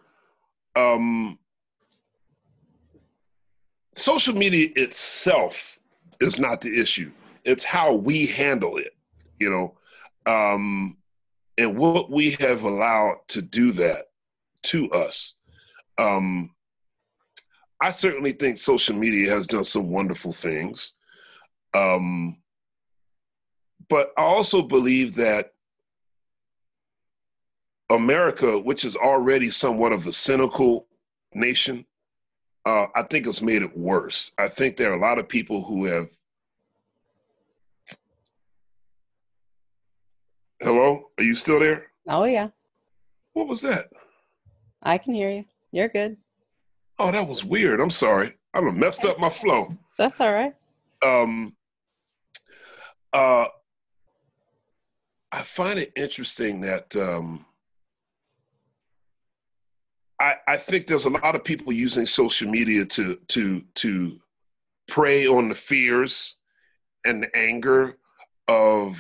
itself is not the issue. It's how we handle it, you know, and what we have allowed to do that to us. I certainly think social media has done some wonderful things. But I also believe that America, which is already somewhat of a cynical nation, I think it's made it worse. I think there are a lot of people who have... Hello? Are you still there? Oh, yeah. What was that? I can hear you. You're good. Oh, that was weird. I'm sorry. I messed up my flow. That's all right. I find it interesting that... I think there's a lot of people using social media to prey on the fears and the anger of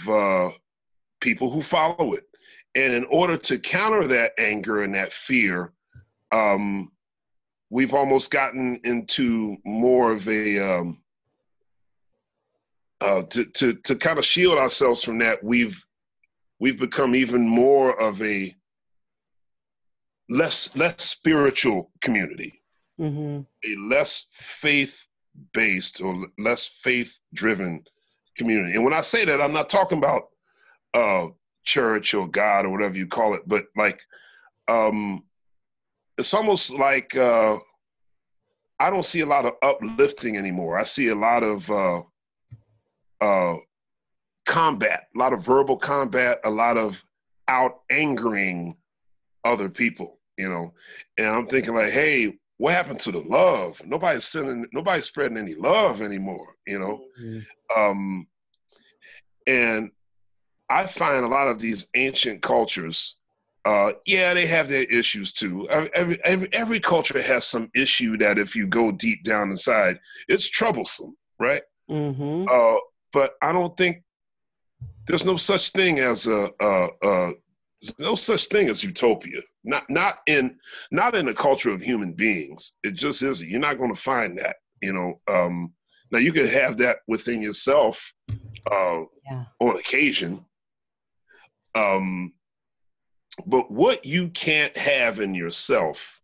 people who follow it. And in order to counter that anger and that fear, we've almost gotten into more of a, to kind of shield ourselves from that, we've become even more of a less spiritual community, mm-hmm. a less faith-based or less faith-driven community. And when I say that, I'm not talking about church or God or whatever you call it, but like, it's almost like I don't see a lot of uplifting anymore. I see a lot of combat, a lot of verbal combat, a lot of out-angering other people. You know, and I'm thinking like, hey, what happened to the love? Nobody's spreading any love anymore, you know? Mm-hmm. And I find a lot of these ancient cultures, yeah, they have their issues too. Every culture has some issue that if you go deep down inside, it's troublesome, right? Mm-hmm. But I don't think there's no such thing as there's no such thing as utopia. Not in a culture of human beings. It just isn't. You're not going to find that, you know. Now, you could have that within yourself on occasion, but what you can't have in yourself,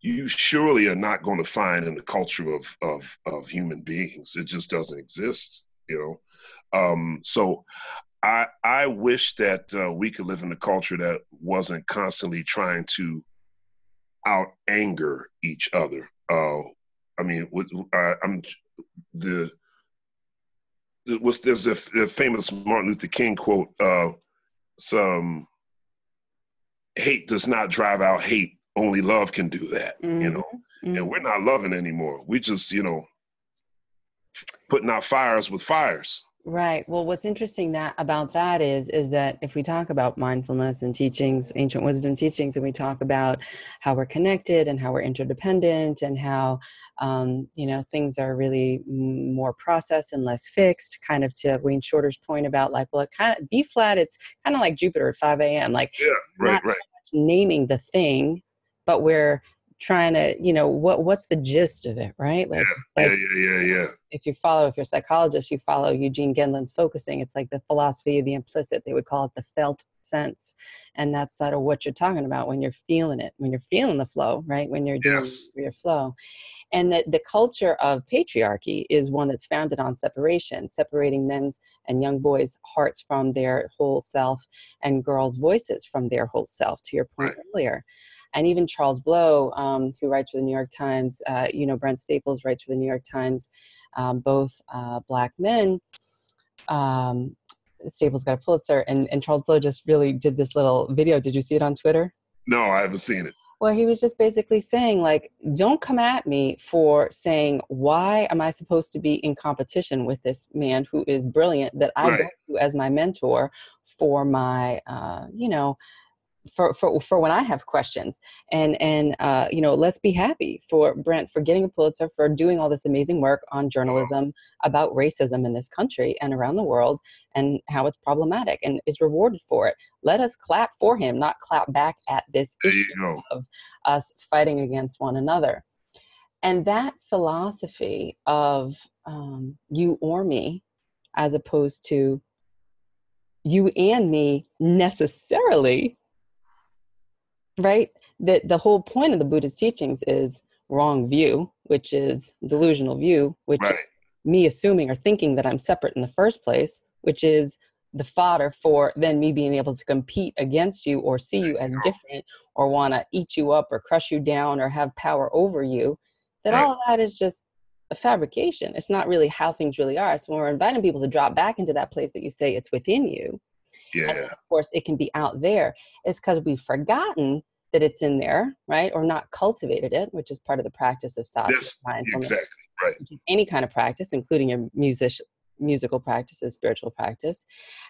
you surely are not going to find in the culture of human beings. It just doesn't exist, you know. So I wish that we could live in a culture that wasn't constantly trying to out-anger each other. I mean, there's a famous Martin Luther King quote, hate does not drive out hate, only love can do that, you know? Mm-hmm. And we're not loving anymore. We just, you know, putting out fires with fires. Right. Well, what's interesting about that is that if we talk about mindfulness and teachings, ancient wisdom teachings, and we talk about how we're connected and how we're interdependent and how, you know, things are really more processed and less fixed, kind of to Wayne Shorter's point about like, well, it kind of, B flat, it's kind of like Jupiter at 5 a.m. Like, yeah, right, right. So much naming the thing, but we're trying to, you know, what's the gist of it, right? Like, yeah. If you're a psychologist, you follow Eugene Gendlin's focusing. It's like the philosophy of the implicit. They would call it the felt sense. And that's sort of what you're talking about when you're feeling it, when you're feeling the flow, right? When you're doing your flow. And that the culture of patriarchy is one that's founded on separation, separating men's and young boys' hearts from their whole self and girls' voices from their whole self, to your point earlier. And even Charles Blow, who writes for the New York Times, you know, Brent Staples writes for the New York Times, both black men. Staples got a Pulitzer, and Charles Blow just really did this little video. Did you see it on Twitter? No, I haven't seen it. Well, he was just basically saying, like, don't come at me for saying, why am I supposed to be in competition with this man who is brilliant that I look to as my mentor for my, you know, for when I have questions, and you know, let's be happy for Brent for getting a Pulitzer, for doing all this amazing work on journalism about racism in this country and around the world and how it's problematic, and is rewarded for it. Let us clap for him, not clap back at this issue of us fighting against one another. And that philosophy of you or me, as opposed to you and me necessarily. Right? That the whole point of the Buddhist teachings is wrong view, which is delusional view, which is me assuming or thinking that I'm separate in the first place, which is the fodder for then me being able to compete against you or see you as different or want to eat you up or crush you down or have power over you. That all of that is just a fabrication. It's not really how things really are. So when we're inviting people to drop back into that place that you say it's within you, and of course it can be out there, it's because we've forgotten that it's in there, right? Or not cultivated it, which is part of the practice of sadhana. Which is any kind of practice, including your musical practices, spiritual practice.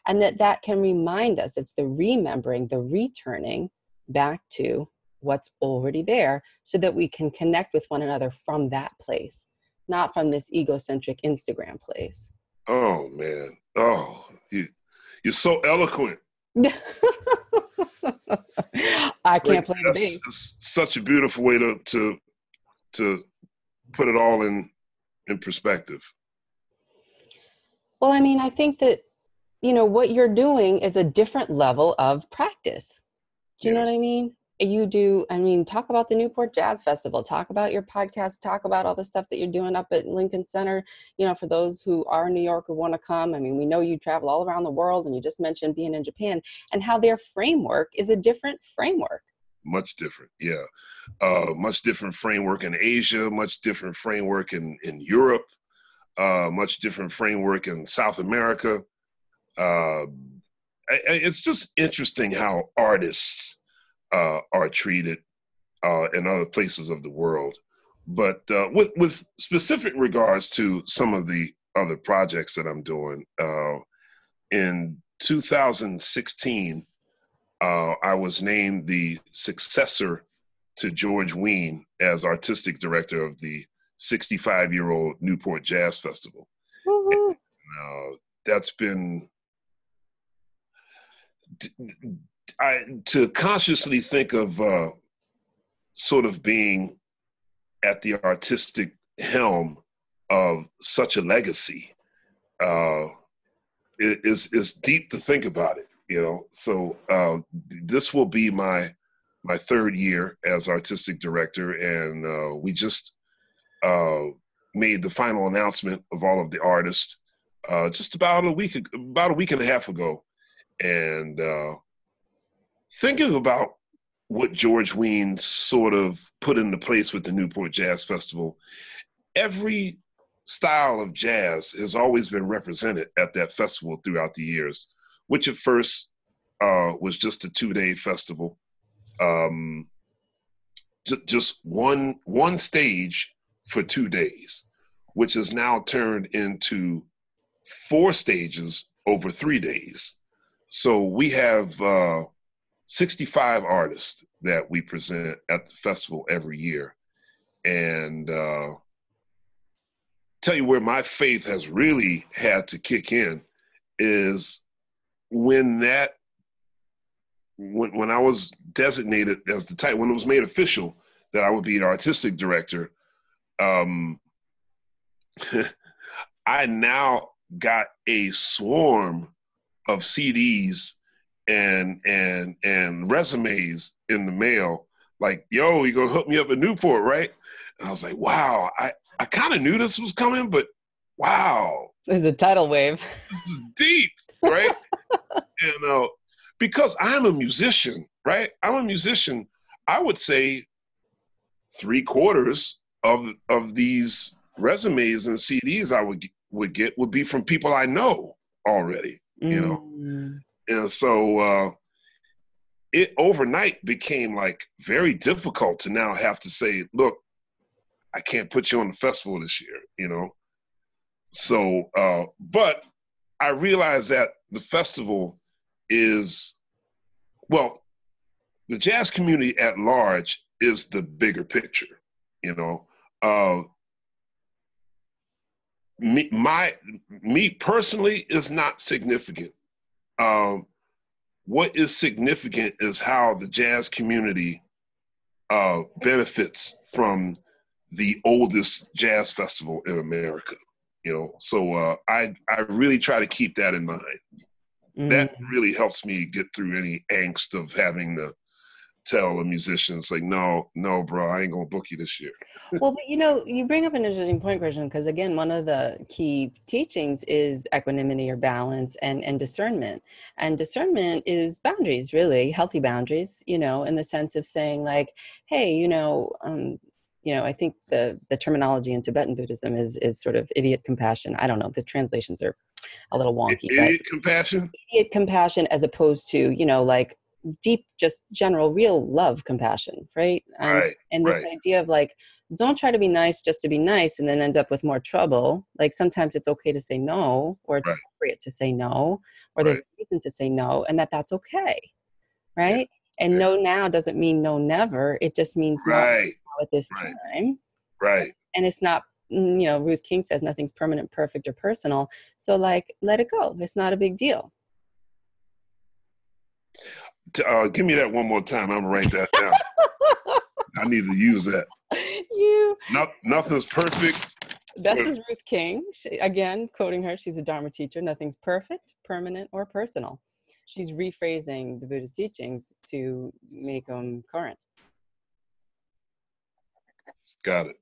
And that can remind us, it's the remembering, the returning back to what's already there so that we can connect with one another from that place, not from this egocentric Instagram place. Oh, man. Oh, you're so eloquent. I can't play the bass. It's such a beautiful way to put it all in perspective. Well, I mean, I think that, you know, what you're doing is a different level of practice. Do you know what I mean? You do, I mean, talk about the Newport Jazz Festival, talk about your podcast, talk about all the stuff that you're doing up at Lincoln Center, you know, for those who are in New York who want to come. I mean, we know you travel all around the world, and you just mentioned being in Japan, and how their framework is a different framework. Much different, yeah. Much different framework in Asia, much different framework in Europe, much different framework in South America. It's just interesting how artists are treated in other places of the world. But with specific regards to some of the other projects that I'm doing, in 2016, I was named the successor to George Wein as artistic director of the 65-year-old Newport Jazz Festival. Mm-hmm. And, that's been... to consciously think of sort of being at the artistic helm of such a legacy is deep to think about it, you know. So this will be my third year as artistic director, and we just made the final announcement of all of the artists just about a week and a half ago, and thinking about what George Wein sort of put into place with the Newport Jazz Festival. Every style of jazz has always been represented at that festival throughout the years, which at first was just a two-day festival. Just one stage for 2 days, which has now turned into 4 stages over 3 days. So we have 65 artists that we present at the festival every year. And tell you where my faith has really had to kick in is when I was designated as the title, when it was made official that I would be an artistic director, I now got a swarm of CDs and resumes in the mail, like, yo, you're gonna hook me up in Newport, right? And I was like, wow, I kind of knew this was coming, but wow. This is a tidal wave. This is deep, right? And because I'm a musician, right? I'm a musician. I would say 3/4 of these resumes and CDs I would get would be from people I know already, you know? And so it overnight became like very difficult to now have to say, look, I can't put you on the festival this year, you know? So, but I realized that the festival is, well, the jazz community at large is the bigger picture, you know? Me personally is not significant. What is significant is how the jazz community benefits from the oldest jazz festival in America, you know? So I really try to keep that in mind. That really helps me get through any angst of having to tell a musician, it's like, no, bro, I ain't gonna book you this year. Well, but you know, you bring up an interesting point, Christian, because again, one of the key teachings is equanimity or balance and discernment. And discernment is boundaries, really, healthy boundaries, you know, in the sense of saying like, hey, you know, I think the terminology in Tibetan Buddhism is sort of idiot compassion. I don't know, the translations are a little wonky. Idiot compassion? Idiot compassion as opposed to, you know, like deep, just general, real love compassion, right? And this idea of like, don't try to be nice just to be nice and then end up with more trouble. Like sometimes it's okay to say no, or it's appropriate to say no, or there's a reason to say no, and that's okay, right? And no now doesn't mean no never. It just means no now at this time. And it's not, you know, Ruth King says nothing's permanent, perfect, or personal. So like, let it go. It's not a big deal. Give me that one more time. I'm gonna write that down. I need to use that. Nothing's perfect. This is Ruth King. She, again, quoting her, she's a Dharma teacher. Nothing's perfect, permanent, or personal. She's rephrasing the Buddha's teachings to make them current. Got it.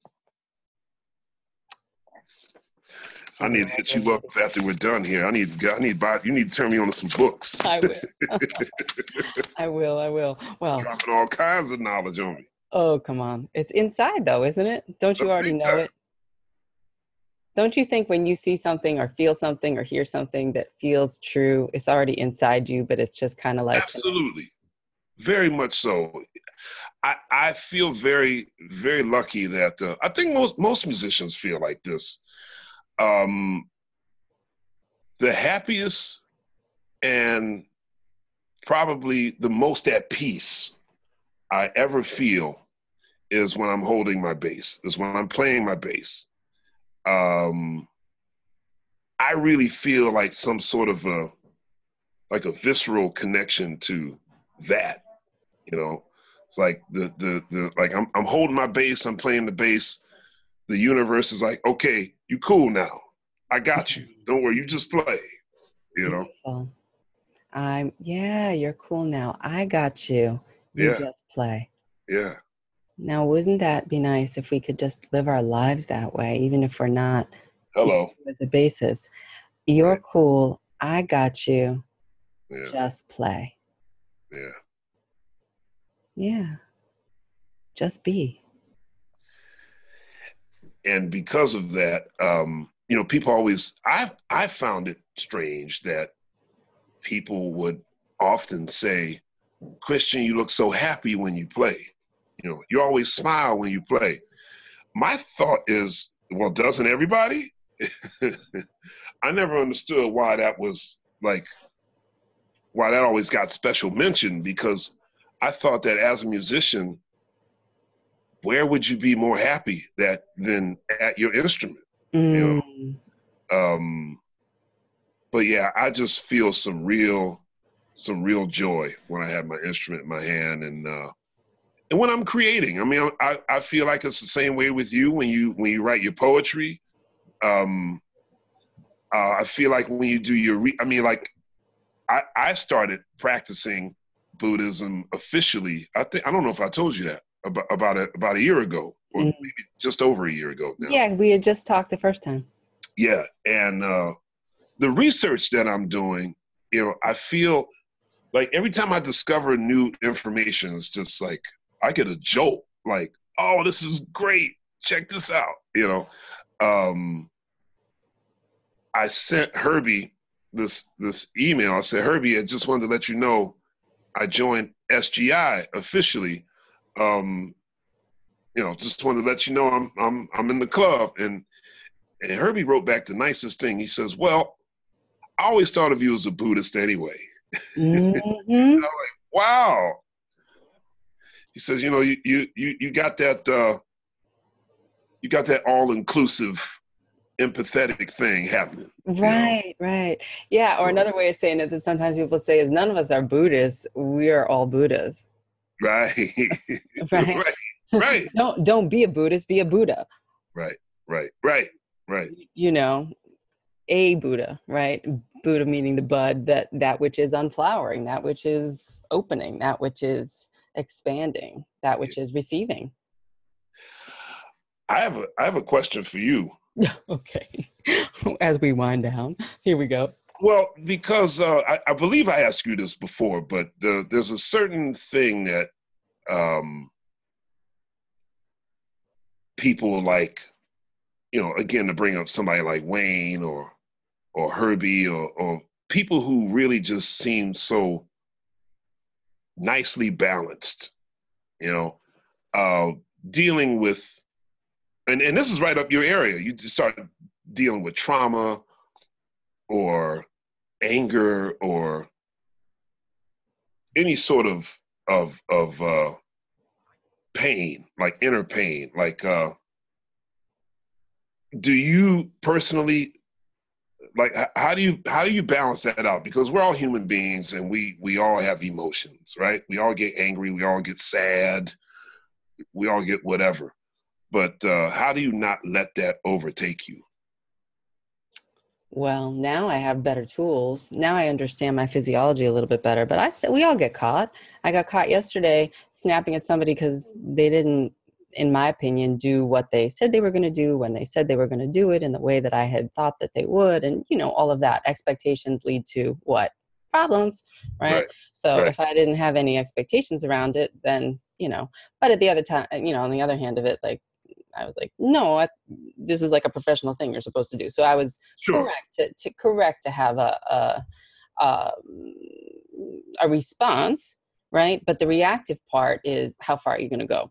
I need to hit you up after we're done here. You need to turn me on to some books. I will. I will. Well, dropping all kinds of knowledge on me. Oh, come on. It's inside though, isn't it? Don't you already know it? Don't you think when you see something or feel something or hear something that feels true, it's already inside you, but it's just kind of like. Absolutely. Very much so. I feel very, very lucky that I think most musicians feel like this. The happiest and probably the most at peace I ever feel is when I'm holding my bass, is when I'm playing my bass. I really feel like some sort of a visceral connection to that, you know? It's like I'm holding my bass, I'm playing the bass, the universe is like, okay, you cool now. I got you. Don't worry, you just play, you know? Beautiful. Yeah, you're cool now. I got you. You just play. Yeah. Now, wouldn't that be nice if we could just live our lives that way, even if we're not as a basis? You're cool. I got you. Yeah. Just play. Yeah. Yeah. Just be. And because of that, you know, people always, I found it strange that people would often say, Christian, you look so happy when you play. You know, you always smile when you play. My thought is, well, doesn't everybody? I never understood why that was like, why that always got special mention, because I thought that as a musician, where would you be more happy than at your instrument? Mm. You know? But yeah, I just feel some real joy when I have my instrument in my hand, and when I'm creating. I mean, I feel like it's the same way with you when you write your poetry. I feel like when you do your, I started practicing Buddhism officially. I don't know if I told you that about a year ago, or maybe just over a year ago now. Yeah, we had just talked the first time. Yeah, and the research that I'm doing, you know, I feel like every time I discover new information, it's just like I get a jolt. Like, oh, this is great! Check this out. You know, I sent Herbie this email. I said, Herbie, I just wanted to let you know I joined SGI officially. You know, just wanted to let you know I'm in the club. And Herbie wrote back the nicest thing. He says, well, I always thought of you as a Buddhist anyway. Mm-hmm. And I'm like, wow. He says, you know, you got that all inclusive empathetic thing happening. Right, you know? Right. Yeah, or another way of saying it that sometimes people say is none of us are Buddhists, we are all Buddhas. Right. Right. Right. Don't be a Buddhist, be a Buddha. Right, right, right, right. You know, a Buddha, right? Buddha meaning the bud, that which is unflowering, that which is opening, that which is expanding, that which is receiving. I have a question for you. Okay. As we wind down, here we go. Well, because I believe I asked you this before, but there's a certain thing that people like, you know, again, to bring up somebody like Wayne or Herbie or people who really just seem so nicely balanced, you know, dealing with, and this is right up your area. You just start dealing with trauma or anger or any sort of pain, like inner pain. Like, do you personally, like, how do you balance that out? Because we're all human beings and we all have emotions, right? We all get angry, we all get sad, we all get whatever. But how do you not let that overtake you? Well, now I have better tools. Now I understand my physiology a little bit better, but we all get caught. I got caught yesterday snapping at somebody because they didn't, in my opinion, do what they said they were going to do when they said they were going to do it in the way that I had thought that they would. And, you know, all of that. Expectations lead to what? Problems, right? So if I didn't have any expectations around it, then, you know, but at the other time, you know, on the other hand of it, like, I was like, no, this is like a professional thing you're supposed to do. So I was correct to have a response, right? But the reactive part is how far are you going to go?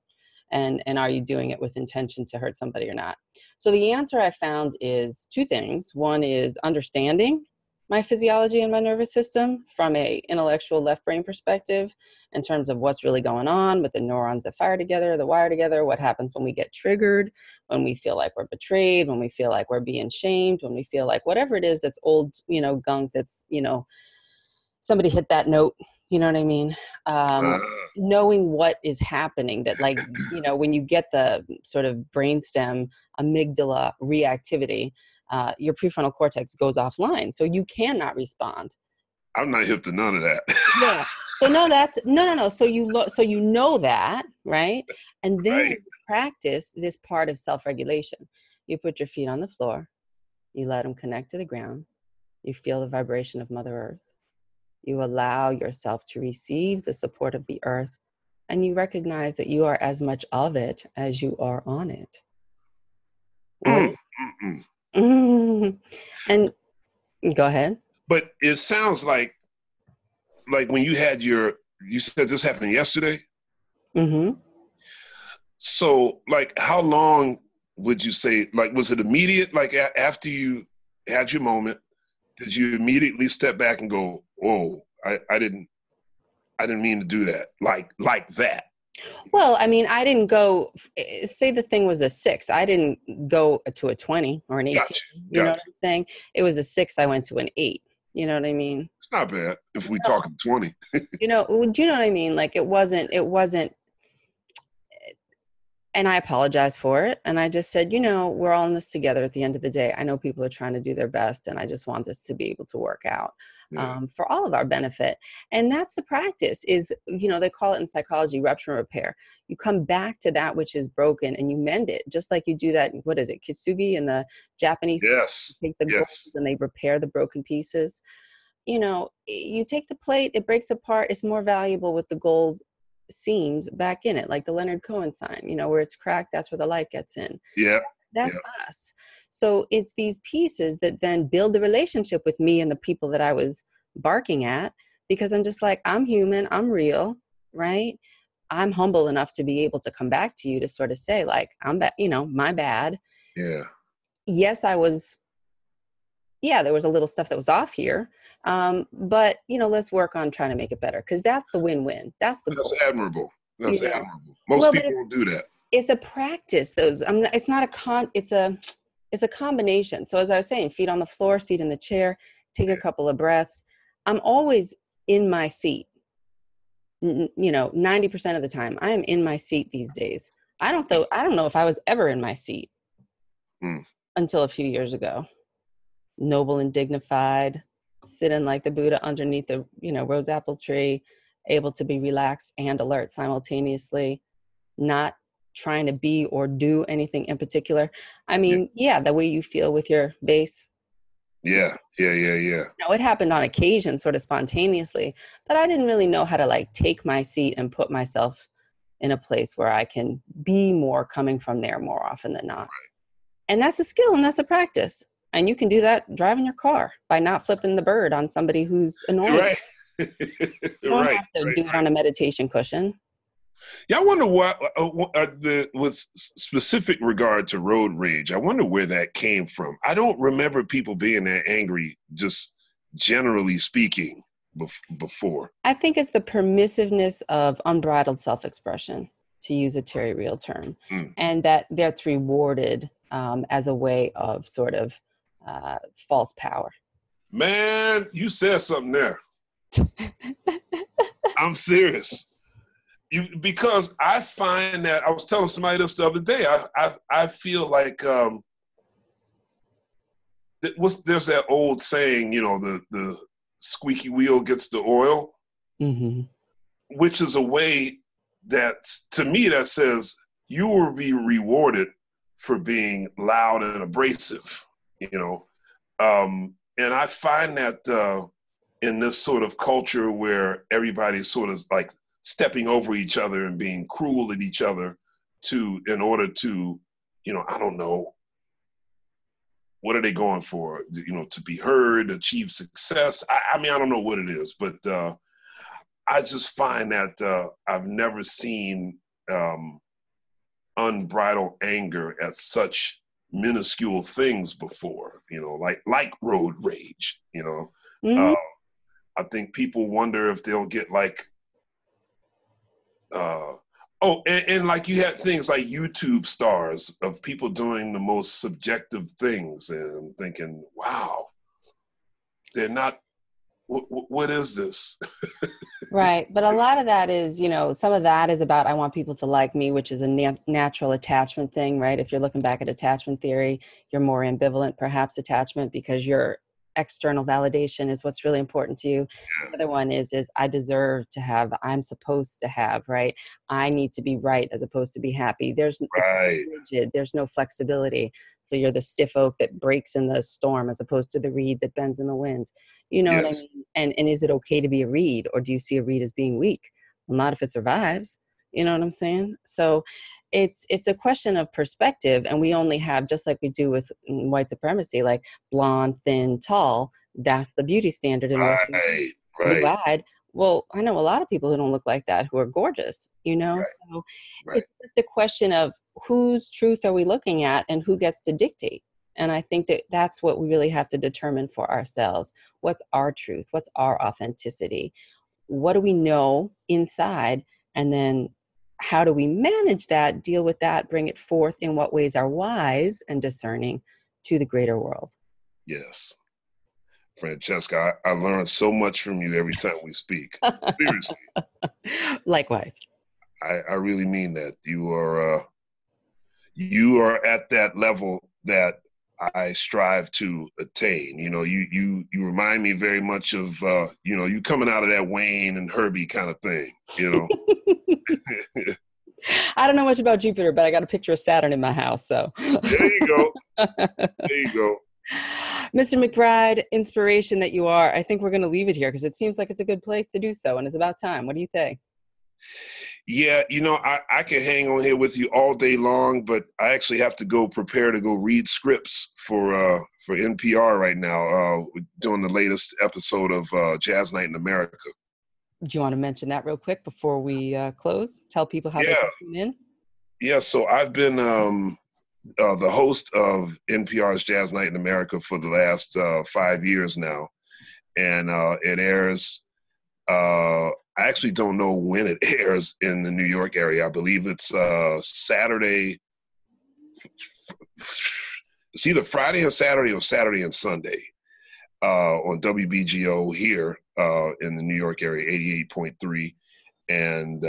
And are you doing it with intention to hurt somebody or not? So the answer I found is two things. One is understanding my physiology and my nervous system from a intellectual left brain perspective in terms of what's really going on with the neurons that fire together, the wire together, what happens when we get triggered, when we feel like we're betrayed, when we feel like we're being shamed, when we feel like whatever it is that's old, you know, gunk that's, you know, somebody hit that note, You know what I mean? Knowing what is happening, that like, you know, when you get the sort of brainstem amygdala reactivity, your prefrontal cortex goes offline. So you cannot respond. I'm not hip to none of that. Yeah. So no, that's, no. So you know that, right? And then you practice this part of self-regulation. You put your feet on the floor. You let them connect to the ground. You feel the vibration of Mother Earth. You allow yourself to receive the support of the earth, and you recognize that you are as much of it as you are on it. And go ahead. But it sounds like when you had your, you said this happened yesterday? Mm-hmm. So like how long would you say, like was it immediate? Like after you had your moment, did you immediately step back and go, whoa, I didn't mean to do that, like that? Well, I mean, I didn't go, say the thing was a 6. I didn't go to a 20 or an 18. Gotcha. You know what I'm saying? It was a 6. I went to an 8. You know what I mean? It's not bad if we talk 20. You know, do you know what I mean? Like it wasn't, and I apologized for it. And I just said, you know, we're all in this together at the end of the day. I know people are trying to do their best, and I just want this to be able to work out for all of our benefit. And that's the practice is, you know, they call it in psychology, rupture and repair. You come back to that which is broken and you mend it, just like you do that. What is it? Kintsugi in the Japanese. Yes. They take the gold and they repair the broken pieces. You know, you take the plate, it breaks apart. It's more valuable with the gold seams back in it, like the Leonard Cohen sign, you know, where it's cracked, that's where the light gets in. Yeah. That's us. So it's these pieces that then build the relationship with me and the people that I was barking at, because I'm just like, I'm human, I'm real, right? I'm humble enough to be able to come back to you to sort of say like, I'm that, you know, my bad. Yeah. Yes, I was. Yeah, there was a little stuff that was off here. But, you know, let's work on trying to make it better, because that's the win-win. That's the goal. That's admirable. That's admirable. Most people don't do that. It's a practice. It's not a it's a combination. So as I was saying, feet on the floor, seat in the chair, take a couple of breaths. I'm always in my seat. You know, 90% of the time I am in my seat these days. I don't know if I was ever in my seat until a few years ago. Noble and dignified, sitting like the Buddha underneath the, you know, rose apple tree, able to be relaxed and alert simultaneously, not trying to be or do anything in particular. I mean, yeah the way you feel with your bass. Yeah. No, it happened on occasion, sort of spontaneously, but I didn't really know how to like take my seat and put myself in a place where I can be more coming from there more often than not. Right. And that's a skill and that's a practice. And you can do that driving your car by not flipping the bird on somebody who's annoying. Right. You don't have to do it on a meditation cushion. Yeah, I wonder what, with specific regard to road rage, I wonder where that came from. I don't remember people being that angry, just generally speaking, before. I think it's the permissiveness of unbridled self-expression, to use a Terry Real term, and that's rewarded as a way of sort of false power. Man, you said something there. I'm serious. Because I find that, I was telling somebody this the other day, I feel like there's that old saying, you know, the squeaky wheel gets the oil, which is a way that, to me, that says you will be rewarded for being loud and abrasive, you know? And I find that in this sort of culture where everybody's sort of like stepping over each other and being cruel at each other in order to, you know, I don't know, what are they going for? You know, to be heard, achieve success. I mean, I don't know what it is, but I just find that I've never seen unbridled anger at such minuscule things before, you know, like road rage, you know. I think people wonder if they'll get like, and like you had things like YouTube stars of people doing the most subjective things, and I'm thinking, wow, they're not what is this? Right. But a lot of that is, you know, some of that is about, I want people to like me, which is a natural attachment thing, right? If you're looking back at attachment theory, you're more ambivalent, perhaps, attachment, because your external validation is what's really important to you. Yeah. The other one is I deserve to have, I'm supposed to have, right? I need to be right as opposed to be happy. There's, right. Rigid, there's no flexibility. So you're the stiff oak that breaks in the storm as opposed to the reed that bends in the wind. You know, yes. What I mean? And is it okay to be a reed, or do you see a reed as being weak? Well, not if it survives. You know what I'm saying? So it's a question of perspective, and we only have, just like we do with white supremacy, like blonde, thin, tall. That's the beauty standard in Western society. Right. Well, I know a lot of people who don't look like that, who are gorgeous, you know? Right. So It's just a question of whose truth are we looking at and who gets to dictate. And I think that that's what we really have to determine for ourselves. What's our truth? What's our authenticity? What do we know inside? And then how do we manage that, deal with that, bring it forth in what ways are wise and discerning to the greater world? Yes. Francesca, I learned so much from you every time we speak. Seriously. Likewise. I really mean that. You are at that level that I strive to attain. You know, you remind me very much of, you know, you coming out of that Wayne and Herbie kind of thing, you know. I don't know much about Jupiter, but I got a picture of Saturn in my house, so. There you go. There you go. Mr. McBride, inspiration that you are, I think we're going to leave it here because it seems like it's a good place to do so, and it's about time. What do you think? Yeah, you know, I can hang on here with you all day long, but I actually have to go prepare to go read scripts for NPR right now, doing the latest episode of Jazz Night in America. Do you want to mention that real quick before we close? Tell people how they can tune in. Yeah, so I've been the host of NPR's Jazz Night in America for the last 5 years now, and it airs... I actually don't know when it airs in the New York area. I believe it's Saturday. It's either Friday or Saturday, or Saturday and Sunday on WBGO here in the New York area, 88.3. And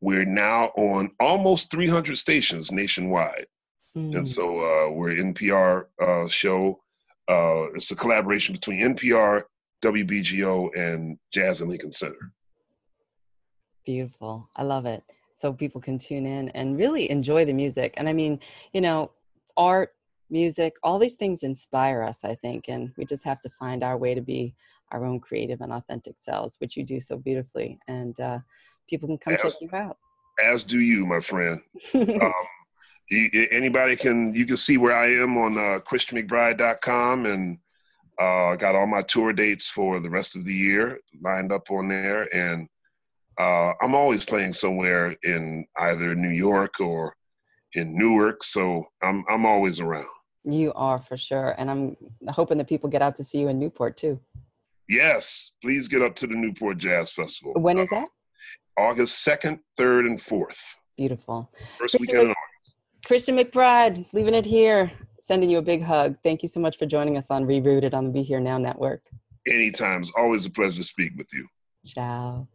we're now on almost 300 stations nationwide. Mm. And so we're an NPR show. It's a collaboration between NPR, WBGO, and Jazz and Lincoln Center. Beautiful. I love it. So people can tune in and really enjoy the music. And I mean, you know, art, music, all these things inspire us, I think. And we just have to find our way to be our own creative and authentic selves, which you do so beautifully. And people can come check you out. As do you, my friend. You can see where I am on ChristianMcBride.com, and I got all my tour dates for the rest of the year lined up on there. And I'm always playing somewhere in either New York or in Newark. So I'm always around. You are, for sure. And I'm hoping that people get out to see you in Newport too. Yes. Please get up to the Newport Jazz Festival. When is that? August 2nd, 3rd, and 4th. Beautiful. First weekend in August. Christian McBride, leaving it here. Sending you a big hug. Thank you so much for joining us on Rerooted on the Be Here Now Network. Anytime. It's always a pleasure to speak with you. Ciao.